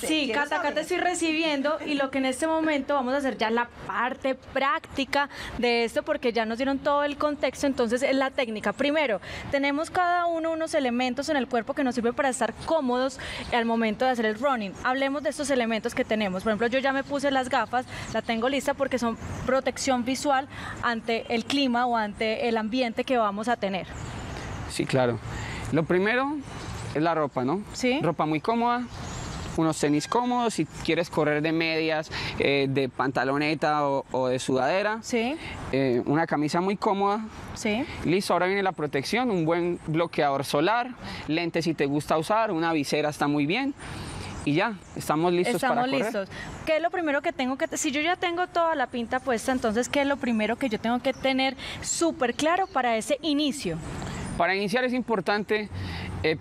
Sí, Cata, estoy recibiendo y lo que en este momento vamos a hacer ya la parte práctica de esto porque ya nos dieron todo el contexto, entonces es la técnica. Primero, tenemos cada uno unos elementos en el cuerpo que nos sirven para estar cómodos al momento de hacer el running. Hablemos de estos elementos que tenemos. Por ejemplo, yo ya me puse las gafas, la tengo lista porque son protección visual ante el clima o ante el ambiente que vamos a tener. Sí, claro. Lo primero es la ropa, ¿no? Sí. Ropa muy cómoda. unos tenis cómodos, si quieres correr de medias, de pantaloneta o de sudadera, sí. Una camisa muy cómoda, sí. Listo, ahora viene la protección, un buen bloqueador solar, lentes si te gusta usar, una visera está muy bien. Y ya, estamos listos para correr. Estamos listos. ¿Qué es lo primero que tengo que...? Si yo ya tengo toda la pinta puesta, entonces, ¿qué es lo primero que yo tengo que tener súper claro para ese inicio? Para iniciar es importante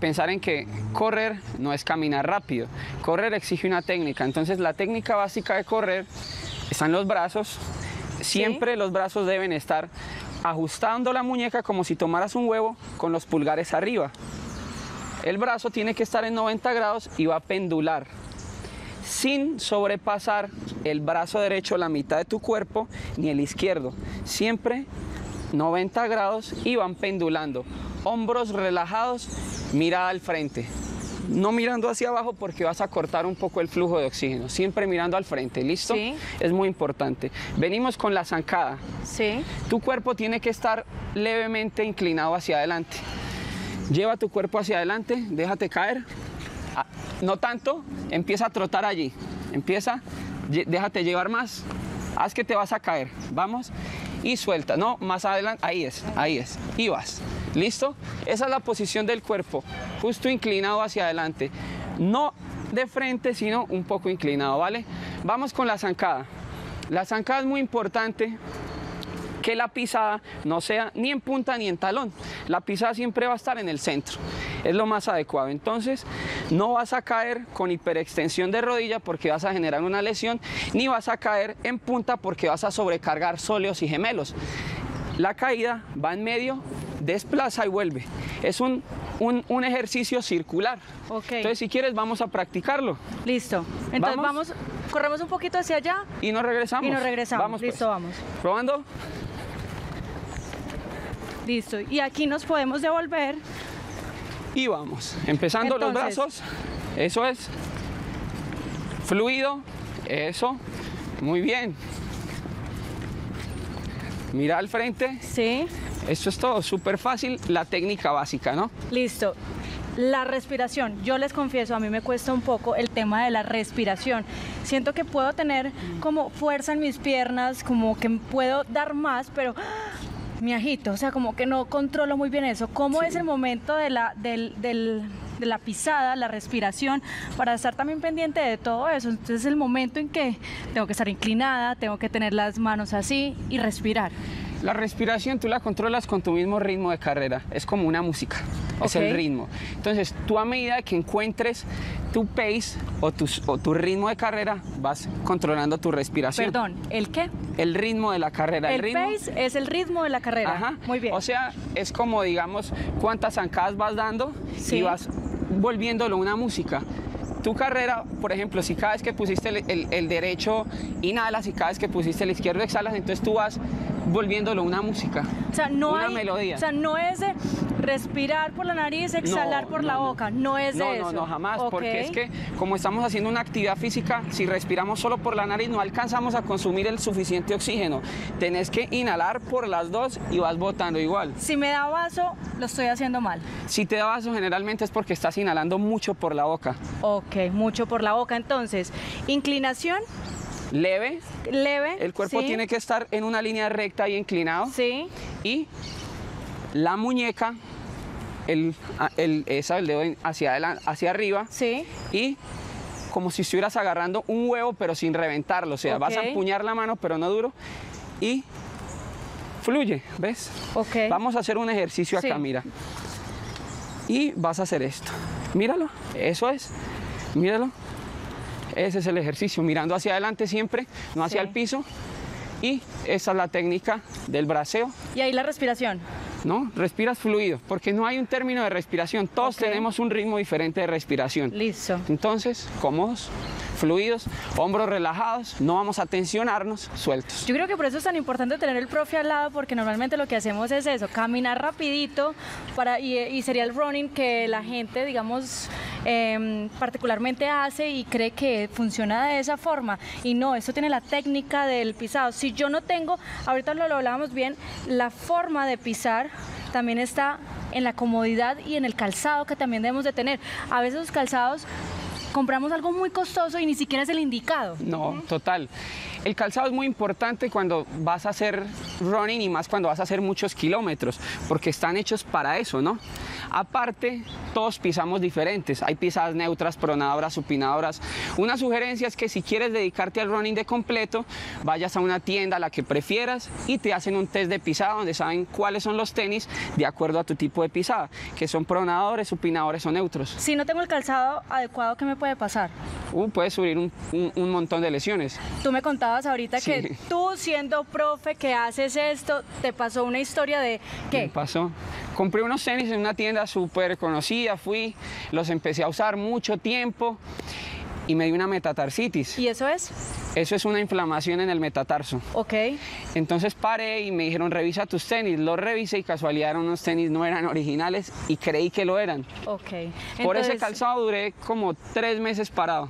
pensar en que correr no es caminar rápido. Correr exige una técnica. Entonces, la técnica básica de correr están los brazos. Siempre, ¿sí?, los brazos deben estar ajustando la muñeca como si tomaras un huevo con los pulgares arriba. El brazo tiene que estar en 90 grados y va a pendular sin sobrepasar el brazo derecho, la mitad de tu cuerpo, ni el izquierdo. Siempre 90 grados y van pendulando. Hombros relajados, mirada al frente. No mirando hacia abajo porque vas a cortar un poco el flujo de oxígeno. Siempre mirando al frente, ¿listo? Sí. Es muy importante. Venimos con la zancada. Sí. Tu cuerpo tiene que estar levemente inclinado hacia adelante. Lleva tu cuerpo hacia adelante, déjate caer, no tanto, empieza a trotar allí, empieza, déjate llevar más, haz que te vas a caer, vamos, y suelta, no, más adelante, ahí es, y vas, ¿listo? Esa es la posición del cuerpo, justo inclinado hacia adelante, no de frente, sino un poco inclinado, ¿vale? Vamos con la zancada. La zancada es muy importante, que la pisada no sea ni en punta ni en talón. La pisada siempre va a estar en el centro. Es lo más adecuado. Entonces, no vas a caer con hiperextensión de rodilla porque vas a generar una lesión, ni vas a caer en punta porque vas a sobrecargar sóleos y gemelos. La caída va en medio, desplaza y vuelve. Es un ejercicio circular. Okay. Entonces, si quieres, vamos a practicarlo. Listo. Entonces, vamos, corremos un poquito hacia allá. Y nos regresamos. Vamos, listo, pues. Vamos. Probando. Listo, y aquí nos podemos devolver. Y vamos, empezando entonces, los brazos, eso es, fluido, eso, muy bien. Mira al frente. Sí. Esto es todo, súper fácil, la técnica básica, ¿no? Listo. La respiración, yo les confieso, a mí me cuesta un poco el tema de la respiración. Siento que puedo tener como fuerza en mis piernas, como que puedo dar más, pero... me agito, o sea, como que no controlo muy bien eso. ¿Cómo sí. es el momento de la pisada, la respiración, para estar también pendiente de todo eso? Entonces es el momento en que tengo que estar inclinada, tengo que tener las manos así y respirar. La respiración tú la controlas con tu mismo ritmo de carrera, es como una música, okay. Es el ritmo. Entonces tú a medida que encuentres tu pace o tu ritmo de carrera, vas controlando tu respiración. Perdón, ¿el qué? El ritmo de la carrera. El pace es el ritmo de la carrera. Ajá. Muy bien. O sea, es como, digamos, cuántas zancadas vas dando sí. y vas volviéndolo una música. Tu carrera, por ejemplo, si cada vez que pusiste el derecho inhalas y cada vez que pusiste el izquierdo exhalas, entonces tú vas volviéndolo una música, o sea, no una melodía. O sea, no es de respirar por la nariz, exhalar por la boca, no es de eso. No, jamás, okay. Porque es que como estamos haciendo una actividad física, si respiramos solo por la nariz no alcanzamos a consumir el suficiente oxígeno. Tenés que inhalar por las dos y vas botando igual. Si me da vaso, lo estoy haciendo mal. Si te da vaso, generalmente es porque estás inhalando mucho por la boca. Ok, mucho por la boca. Entonces, inclinación... leve. Leve. El cuerpo sí. tiene que estar en una línea recta y inclinado. Sí. Y la muñeca, el dedo hacia arriba. Sí. Y como si estuvieras agarrando un huevo, pero sin reventarlo. O sea, okay. vas a empuñar la mano, pero no duro. Y fluye, ¿ves? Ok. Vamos a hacer un ejercicio sí. acá, mira. Y vas a hacer esto. Míralo. Eso es. Míralo. Ese es el ejercicio, mirando hacia adelante siempre, no hacia sí. el piso. Y esa es la técnica del braceo. ¿Y ahí la respiración? No, respiras fluido, porque no hay un término de respiración. Todos okay. tenemos un ritmo diferente de respiración. Listo. Entonces, cómodos, fluidos, hombros relajados, no vamos a tensionarnos, sueltos. Yo creo que por eso es tan importante tener el profe al lado, porque normalmente lo que hacemos es eso, caminar rapidito y sería el running que la gente, digamos, particularmente hace y cree que funciona de esa forma. Y no, esto tiene la técnica del pisado. Si yo no tengo, ahorita lo hablábamos bien, la forma de pisar también está en la comodidad y en el calzado que también debemos de tener. A veces los calzados compramos algo muy costoso y ni siquiera es el indicado. No, total. El calzado es muy importante cuando vas a hacer running y más cuando vas a hacer muchos kilómetros, porque están hechos para eso, ¿no? Aparte, todos pisamos diferentes. Hay pisadas neutras, pronadoras, supinadoras. Una sugerencia es que si quieres dedicarte al running de completo, vayas a una tienda, a la que prefieras, y te hacen un test de pisada donde saben cuáles son los tenis de acuerdo a tu tipo de pisada, que son pronadores, supinadores o neutros. Si no tengo el calzado adecuado, ¿qué me puede pasar? Puedes sufrir un montón de lesiones. Tú me contabas ahorita que tú, siendo profe, que haces esto, te pasó una historia de... ¿Qué? Me pasó. Compré unos tenis en una tienda súper conocida, fui, los empecé a usar mucho tiempo y me dio una metatarsitis. ¿Y eso es? Eso es una inflamación en el metatarso. Ok. Entonces paré y me dijeron, revisa tus tenis. Los revisé y casualidad eran unos tenis, no eran originales y creí que lo eran. Ok. Por ese calzado duré como 3 meses parado.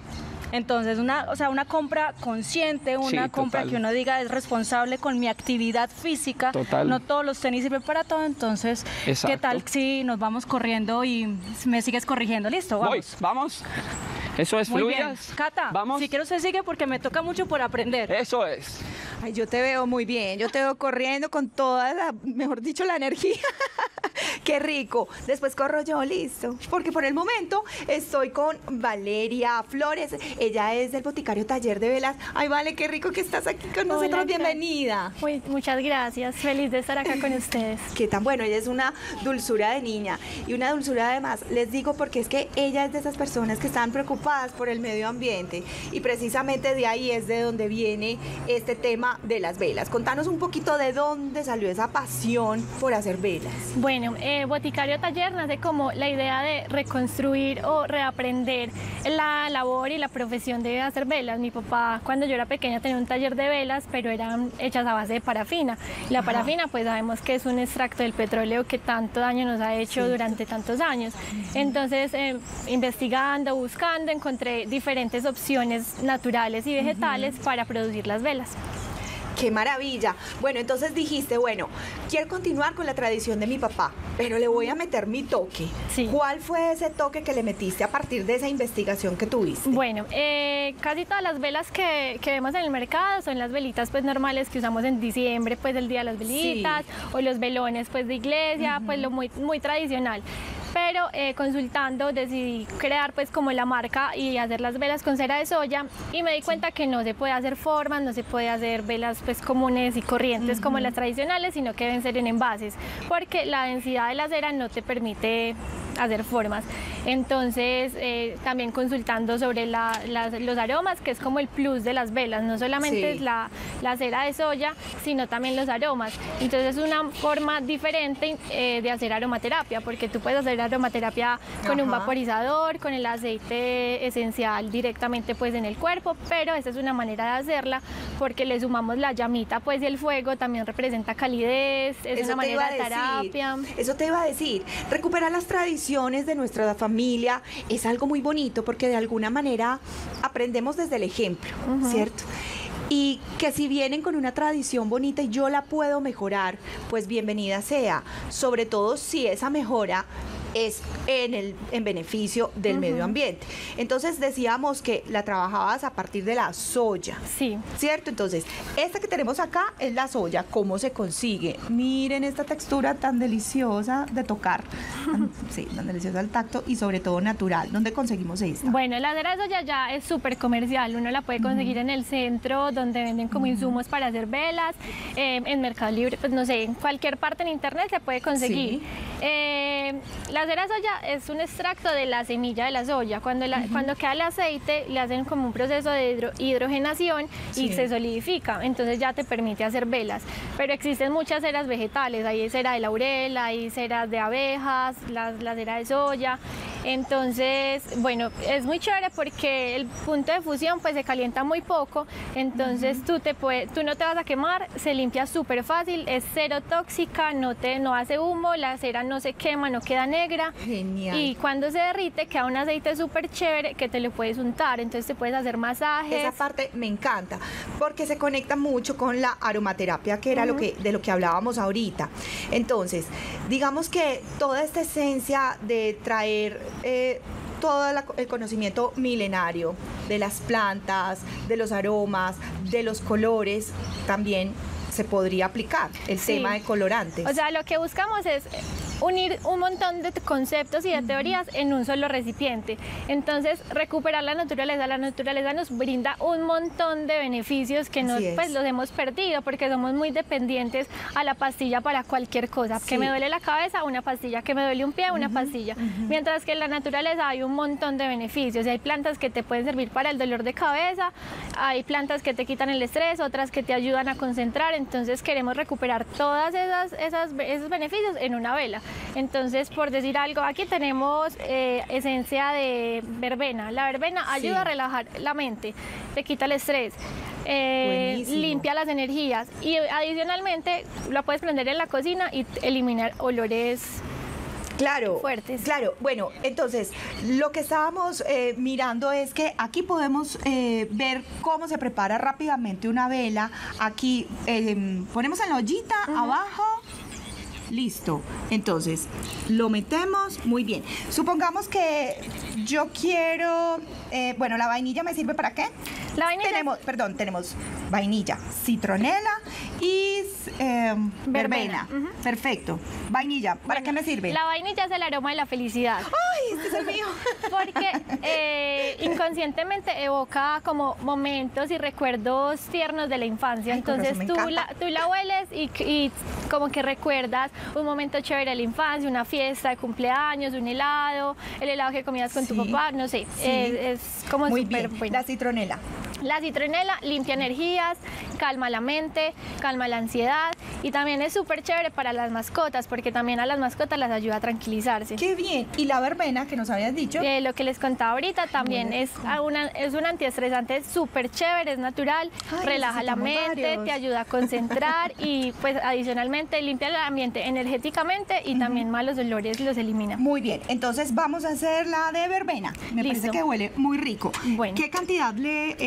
Entonces, una compra consciente, una compra que uno diga es responsable con mi actividad física. Total. No todos los tenis sirven para todo, entonces, ¿qué tal si nos vamos corriendo y me sigues corrigiendo? Listo, vamos. Voy, vamos. Eso es, fluidas. Cata, vamos. Si quiero se sigue porque me toca mucho por aprender. Eso es. Ay, yo te veo muy bien, yo te veo corriendo con toda la, mejor dicho, la energía. Qué rico. Después corro yo, listo. Porque por el momento estoy con Valeria Flores. Ella es del Boticario Taller de Velas. Ay, Vale, qué rico que estás aquí con nosotros. Bienvenida. Muchas gracias. Feliz de estar acá con ustedes. Qué tan bueno. Ella es una dulzura de niña y una dulzura además. Les digo porque es que ella es de esas personas que están preocupadas por el medio ambiente y precisamente de ahí es de donde viene este tema de las velas. Contanos un poquito de dónde salió esa pasión por hacer velas. Bueno, Boticario Taller nace como la idea de reconstruir o reaprender la labor y la profesión de hacer velas. Mi papá, cuando yo era pequeña, tenía un taller de velas, pero eran hechas a base de parafina. La parafina, pues sabemos que es un extracto del petróleo que tanto daño nos ha hecho durante tantos años. Entonces, investigando, buscando, encontré diferentes opciones naturales y vegetales para producir las velas. ¡Qué maravilla! Bueno, entonces dijiste, bueno, quiero continuar con la tradición de mi papá, pero le voy a meter mi toque. Sí. ¿Cuál fue ese toque que le metiste a partir de esa investigación que tuviste? Bueno, casi todas las velas que vemos en el mercado son las velitas pues normales que usamos en diciembre, pues el día de las velitas, o los velones pues de iglesia, pues lo muy tradicional. Pero consultando decidí crear pues como la marca y hacer las velas con cera de soya y me di cuenta que no se puede hacer formas, no se puede hacer velas pues comunes y corrientes como las tradicionales, sino que deben ser en envases, porque la densidad de la cera no te permite hacer formas. Entonces también consultando sobre los aromas, que es como el plus de las velas, no solamente es la cera de soya, sino también los aromas. Entonces es una forma diferente de hacer aromaterapia, porque tú puedes hacer aromaterapia con un vaporizador, con el aceite esencial directamente pues en el cuerpo, pero esta es una manera de hacerla porque le sumamos la llamita pues y el fuego también representa calidez, es una manera de terapia. Eso te iba a decir, recuperar las tradiciones de nuestra familia es algo muy bonito porque de alguna manera aprendemos desde el ejemplo, ¿cierto? Y que si vienen con una tradición bonita y yo la puedo mejorar, pues bienvenida sea, sobre todo si esa mejora es en beneficio del medio ambiente. Entonces decíamos que la trabajabas a partir de la soya. Sí. ¿Cierto? Entonces, esta que tenemos acá es la soya. ¿Cómo se consigue? Miren esta textura tan deliciosa de tocar. Sí, tan deliciosa al tacto y sobre todo natural. ¿Dónde conseguimos esta? Bueno, la cera de soya ya es súper comercial. Uno la puede conseguir en el centro donde venden como insumos para hacer velas, en Mercado Libre, pues no sé, en cualquier parte en internet se puede conseguir. Sí. La cera de soya es un extracto de la semilla de la soya. Cuando queda el aceite, le hacen como un proceso de hidrogenación y se solidifica. Entonces ya te permite hacer velas. Pero existen muchas ceras vegetales. Hay cera de laurel, hay ceras de abejas, la cera de soya. Entonces, bueno, es muy chévere porque el punto de fusión pues se calienta muy poco, entonces tú no te vas a quemar, se limpia súper fácil, es cero tóxica, no hace humo, la cera no se quema, no queda negra. Genial. Y cuando se derrite queda un aceite súper chévere que te lo puedes untar, entonces te puedes hacer masajes. Esa parte me encanta porque se conecta mucho con la aromaterapia, que era de lo que hablábamos ahorita. Entonces, digamos que toda esta esencia de traer todo el conocimiento milenario de las plantas, de los aromas, de los colores, también se podría aplicar el tema de colorantes. O sea, lo que buscamos es unir un montón de conceptos y de teorías en un solo recipiente. Entonces, recuperar la naturaleza. La naturaleza nos brinda un montón de beneficios que nos, pues, los hemos perdido porque somos muy dependientes a la pastilla para cualquier cosa. Que me duele la cabeza, una pastilla. Que me duele un pie, una pastilla. Mientras que en la naturaleza hay un montón de beneficios. Hay plantas que te pueden servir para el dolor de cabeza, hay plantas que te quitan el estrés, otras que te ayudan a concentrar. Entonces, queremos recuperar todas esos beneficios en una vela. Entonces, por decir algo, aquí tenemos esencia de verbena. La verbena ayuda a relajar la mente, te quita el estrés, limpia las energías y adicionalmente la puedes prender en la cocina y eliminar olores. Claro, fuertes. Claro. Bueno, entonces, lo que estábamos mirando es que aquí podemos ver cómo se prepara rápidamente una vela. Aquí ponemos en la ollita, abajo. Listo, entonces lo metemos, muy bien. Supongamos que yo quiero, bueno, ¿la vainilla me sirve para qué? La vainilla. Tenemos vainilla, citronela y verbena. Perfecto. Vainilla, ¿para qué me sirve? La vainilla es el aroma de la felicidad. ¡Ay, este es el mío! Porque inconscientemente evoca como momentos y recuerdos tiernos de la infancia. Ay, entonces tú la hueles y como que recuerdas un momento chévere de la infancia, una fiesta de cumpleaños, un helado, el helado que comías con tu papá, no sé, es como súper bueno. La citronela. La citronela limpia energías, calma la mente, calma la ansiedad y también es súper chévere para las mascotas porque también a las mascotas las ayuda a tranquilizarse. ¡Qué bien! ¿Y la verbena que nos habías dicho? Lo que les contaba ahorita también es un antiestresante súper chévere, es natural, relaja la mente, te ayuda a concentrar y pues adicionalmente limpia el ambiente energéticamente y también malos olores los elimina. Muy bien, entonces vamos a hacer la de verbena. Me parece que huele muy rico. Bueno. ¿Qué cantidad le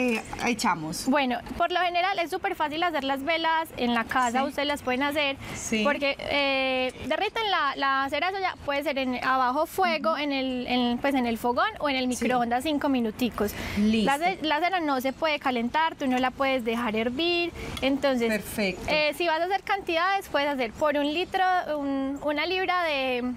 echamos? Bueno, por lo general es súper fácil hacer las velas en la casa, ustedes las pueden hacer porque derriten la cera de soya, puede ser abajo fuego, en el fogón o en el microondas 5 minuticos. Listo. La cera no se puede calentar, tú no la puedes dejar hervir, entonces si vas a hacer cantidades, puedes hacer por 1 litro, una libra de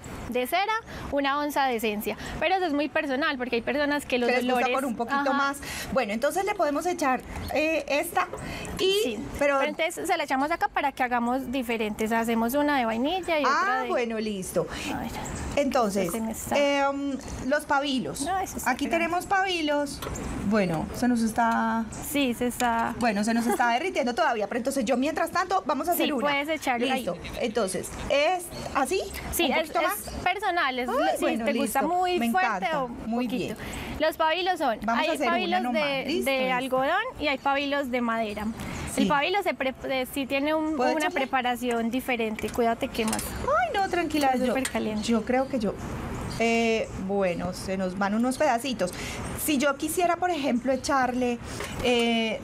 cera, 1 onza de esencia, pero eso es muy personal porque hay personas que los olores por un poquito más. Bueno, entonces le podemos echar esta y pero entonces se la echamos acá para que hagamos diferentes, hacemos una de vainilla y otra de... bueno, listo. A ver, entonces los pabilos, aquí tenemos pabilos. Bueno, se nos está se nos está derritiendo todavía, pero entonces yo mientras tanto vamos a hacer una. Puedes echarle listo ahí. Entonces es así, es personal, es si te gusta muy fuerte o muy poquito. Bien, los pabilos son, hay pabilos de algodón y hay pabilos de madera. El pabilo sí tiene una preparación diferente. Cuídate, ¿qué más? Ay, no, tranquila. Es súper caliente. Yo creo que yo... bueno, se nos van unos pedacitos. Si yo quisiera, por ejemplo, echarle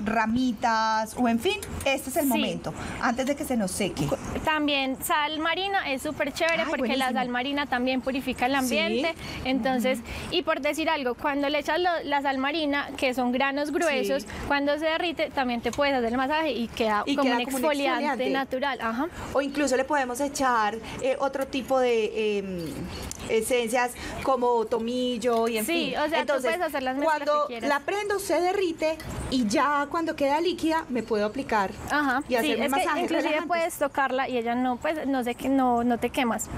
ramitas o en fin, este es el momento, antes de que se nos seque. También sal marina es súper chévere porque la sal marina también purifica el ambiente. Entonces, y por decir algo, cuando le echas la sal marina, que son granos gruesos, cuando se derrite también te puedes hacer el masaje y queda como un exfoliante natural. Ajá. O incluso le podemos echar otro tipo de esencia, como tomillo y en fin. O sea, entonces, tú puedes hacer las mezclas que quieras. La prendo, se derrite y ya cuando queda líquida me puedo aplicar y hacer un masaje. Inclusive relajante. Puedes tocarla y ella no, pues no sé, no te quemas.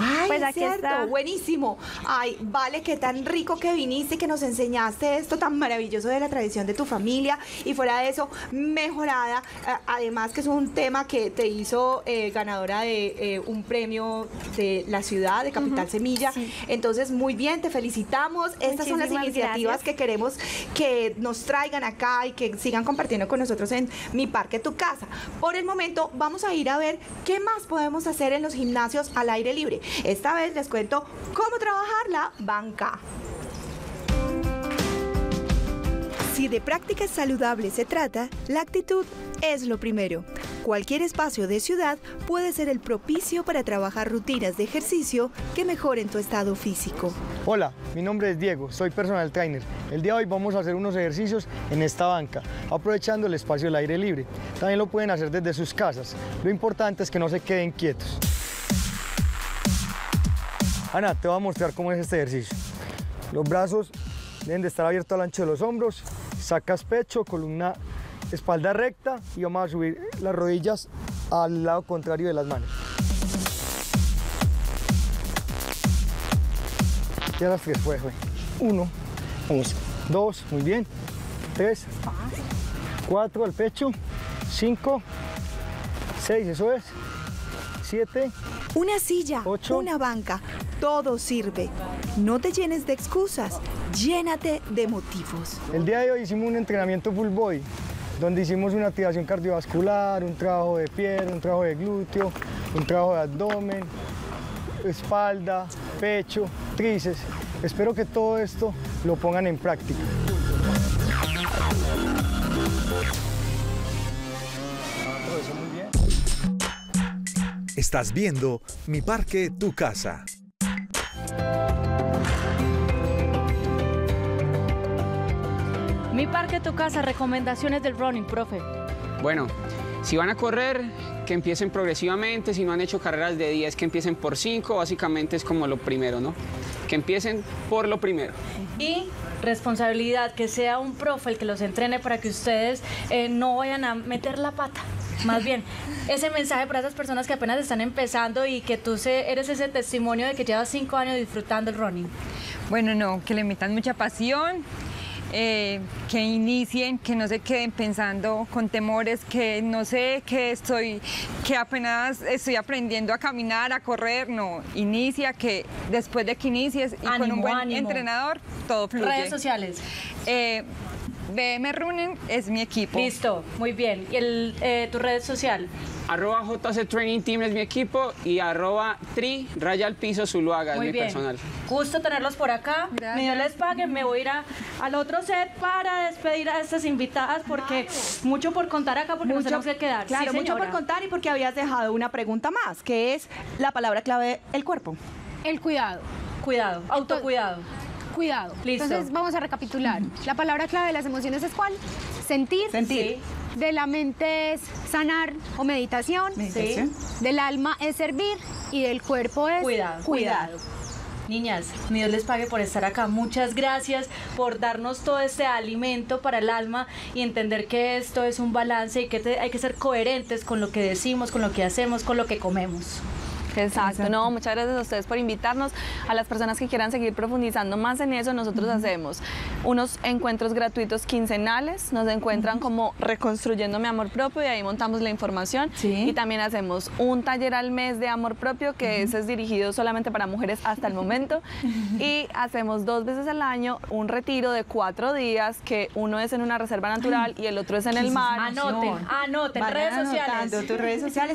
Ay, pues aquí está. Buenísimo. Ay, Vale, qué tan rico que viniste y que nos enseñaste esto tan maravilloso de la tradición de tu familia y fuera de eso, mejorada. Además que es un tema que te hizo ganadora de un premio de la ciudad, de Capital Semilla. Entonces, muy bien, te felicitamos. Estas son las iniciativas que queremos que nos traigan acá y que sigan compartiendo con nosotros en Mi Parque, Tu Casa. Por el momento, vamos a ir a ver qué más podemos hacer en los gimnasios al aire libre. Esta vez les cuento cómo trabajar la banca. Si de prácticas saludables se trata, la actitud es lo primero. Cualquier espacio de ciudad puede ser el propicio para trabajar rutinas de ejercicio que mejoren tu estado físico. Hola, mi nombre es Diego, soy personal trainer. El día de hoy vamos a hacer unos ejercicios en esta banca, aprovechando el espacio del aire libre. También lo pueden hacer desde sus casas. Lo importante es que no se queden quietos. Ana, te voy a mostrar cómo es este ejercicio. Los brazos deben de estar abiertos al ancho de los hombros, sacas pecho, columna, espalda recta y vamos a subir las rodillas al lado contrario de las manos. Ya las tres, fue. Uno, vamos, dos, muy bien, tres, cuatro al pecho, cinco, seis, eso es, siete, una silla, ocho, una banca. Todo sirve. No te llenes de excusas, llénate de motivos. El día de hoy hicimos un entrenamiento full body, donde hicimos una activación cardiovascular, un trabajo de pierna, un trabajo de glúteo, un trabajo de abdomen, espalda, pecho, tríceps. Espero que todo esto lo pongan en práctica. Estás viendo Mi Parque, Tu Casa. Mi Parque, Tu Casa, recomendaciones del running, profe. Bueno, si van a correr, que empiecen progresivamente, si no han hecho carreras de 10, que empiecen por 5, básicamente es como lo primero, ¿no? Que empiecen por lo primero. Y responsabilidad, que sea un profe el que los entrene para que ustedes no vayan a meter la pata. Más bien, ese mensaje para esas personas que apenas están empezando y que tú eres ese testimonio de que llevas 5 años disfrutando el running. Bueno, no, que le metan mucha pasión, que inicien, que no se queden pensando con temores, que no sé, que apenas estoy aprendiendo a caminar, a correr, no. Inicia, que después de que inicies y ánimo, con un buen entrenador, todo fluye. Redes sociales. BM Running es mi equipo. Listo, muy bien. ¿Y tu red social? @JC Training Team es mi equipo y @tri_Zuluaga es mi personal. Gusto tenerlos por acá. Gracias. Dios les pague. Me voy a ir al otro set para despedir a estas invitadas porque mucho por contar acá, porque mucho, nos tenemos que quedar. Claro, sí, mucho por contar y porque habías dejado una pregunta más, que es la palabra clave, el cuerpo. El cuidado. Cuidado, autocuidado. Cuidado. Listo. Entonces vamos a recapitular. La palabra clave de las emociones es ¿cuál? Sentir. Sentir. Sí. De la mente es sanar o meditación. Meditación. Sí. Del alma es servir y del cuerpo es cuidado. Cuidado. Niñas, mi Dios les pague por estar acá. Muchas gracias por darnos todo este alimento para el alma y entender que esto es un balance y que hay que ser coherentes con lo que decimos, con lo que hacemos, con lo que comemos. Exacto, no, muchas gracias a ustedes por invitarnos. A las personas que quieran seguir profundizando más en eso, nosotros hacemos unos encuentros gratuitos quincenales, nos encuentran como Reconstruyendo Mi Amor Propio y ahí montamos la información. Y también hacemos un taller al mes de amor propio, que ese es dirigido solamente para mujeres hasta el momento. Y hacemos 2 veces al año un retiro de 4 días, que uno es en una reserva natural y el otro es en el mar. Anoten, redes sociales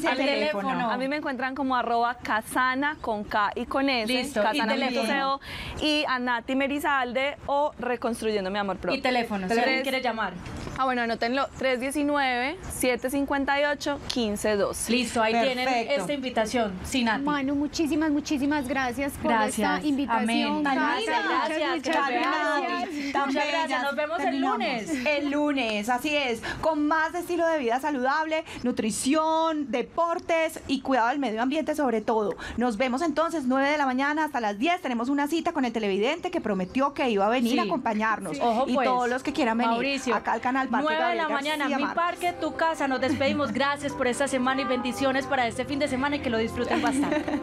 y el teléfono. A mí me encuentran como @Casana con K y con S. Listo. Casana Museo y a Nati Merizalde o Reconstruyendo Mi Amor Propio. Y teléfono, si alguien quiere llamar. Ah, bueno, anótenlo, 319-758-1512. Listo, ahí tienen esta invitación. Sin Nati. Bueno, muchísimas gracias por esta invitación. Amén. Muchas gracias. Nos vemos el lunes, así es, con más de estilo de vida saludable, nutrición, deportes y cuidado del medio ambiente sobre todo. Nos vemos entonces 9 de la mañana hasta las 10. Tenemos una cita con el televidente que prometió que iba a venir a acompañarnos. Ojo, pues, y todos los que quieran venir acá al canal Parque 9 de la mañana, Mi Parque, Tu Casa. Nos despedimos. Gracias por esta semana y bendiciones para este fin de semana y que lo disfruten bastante.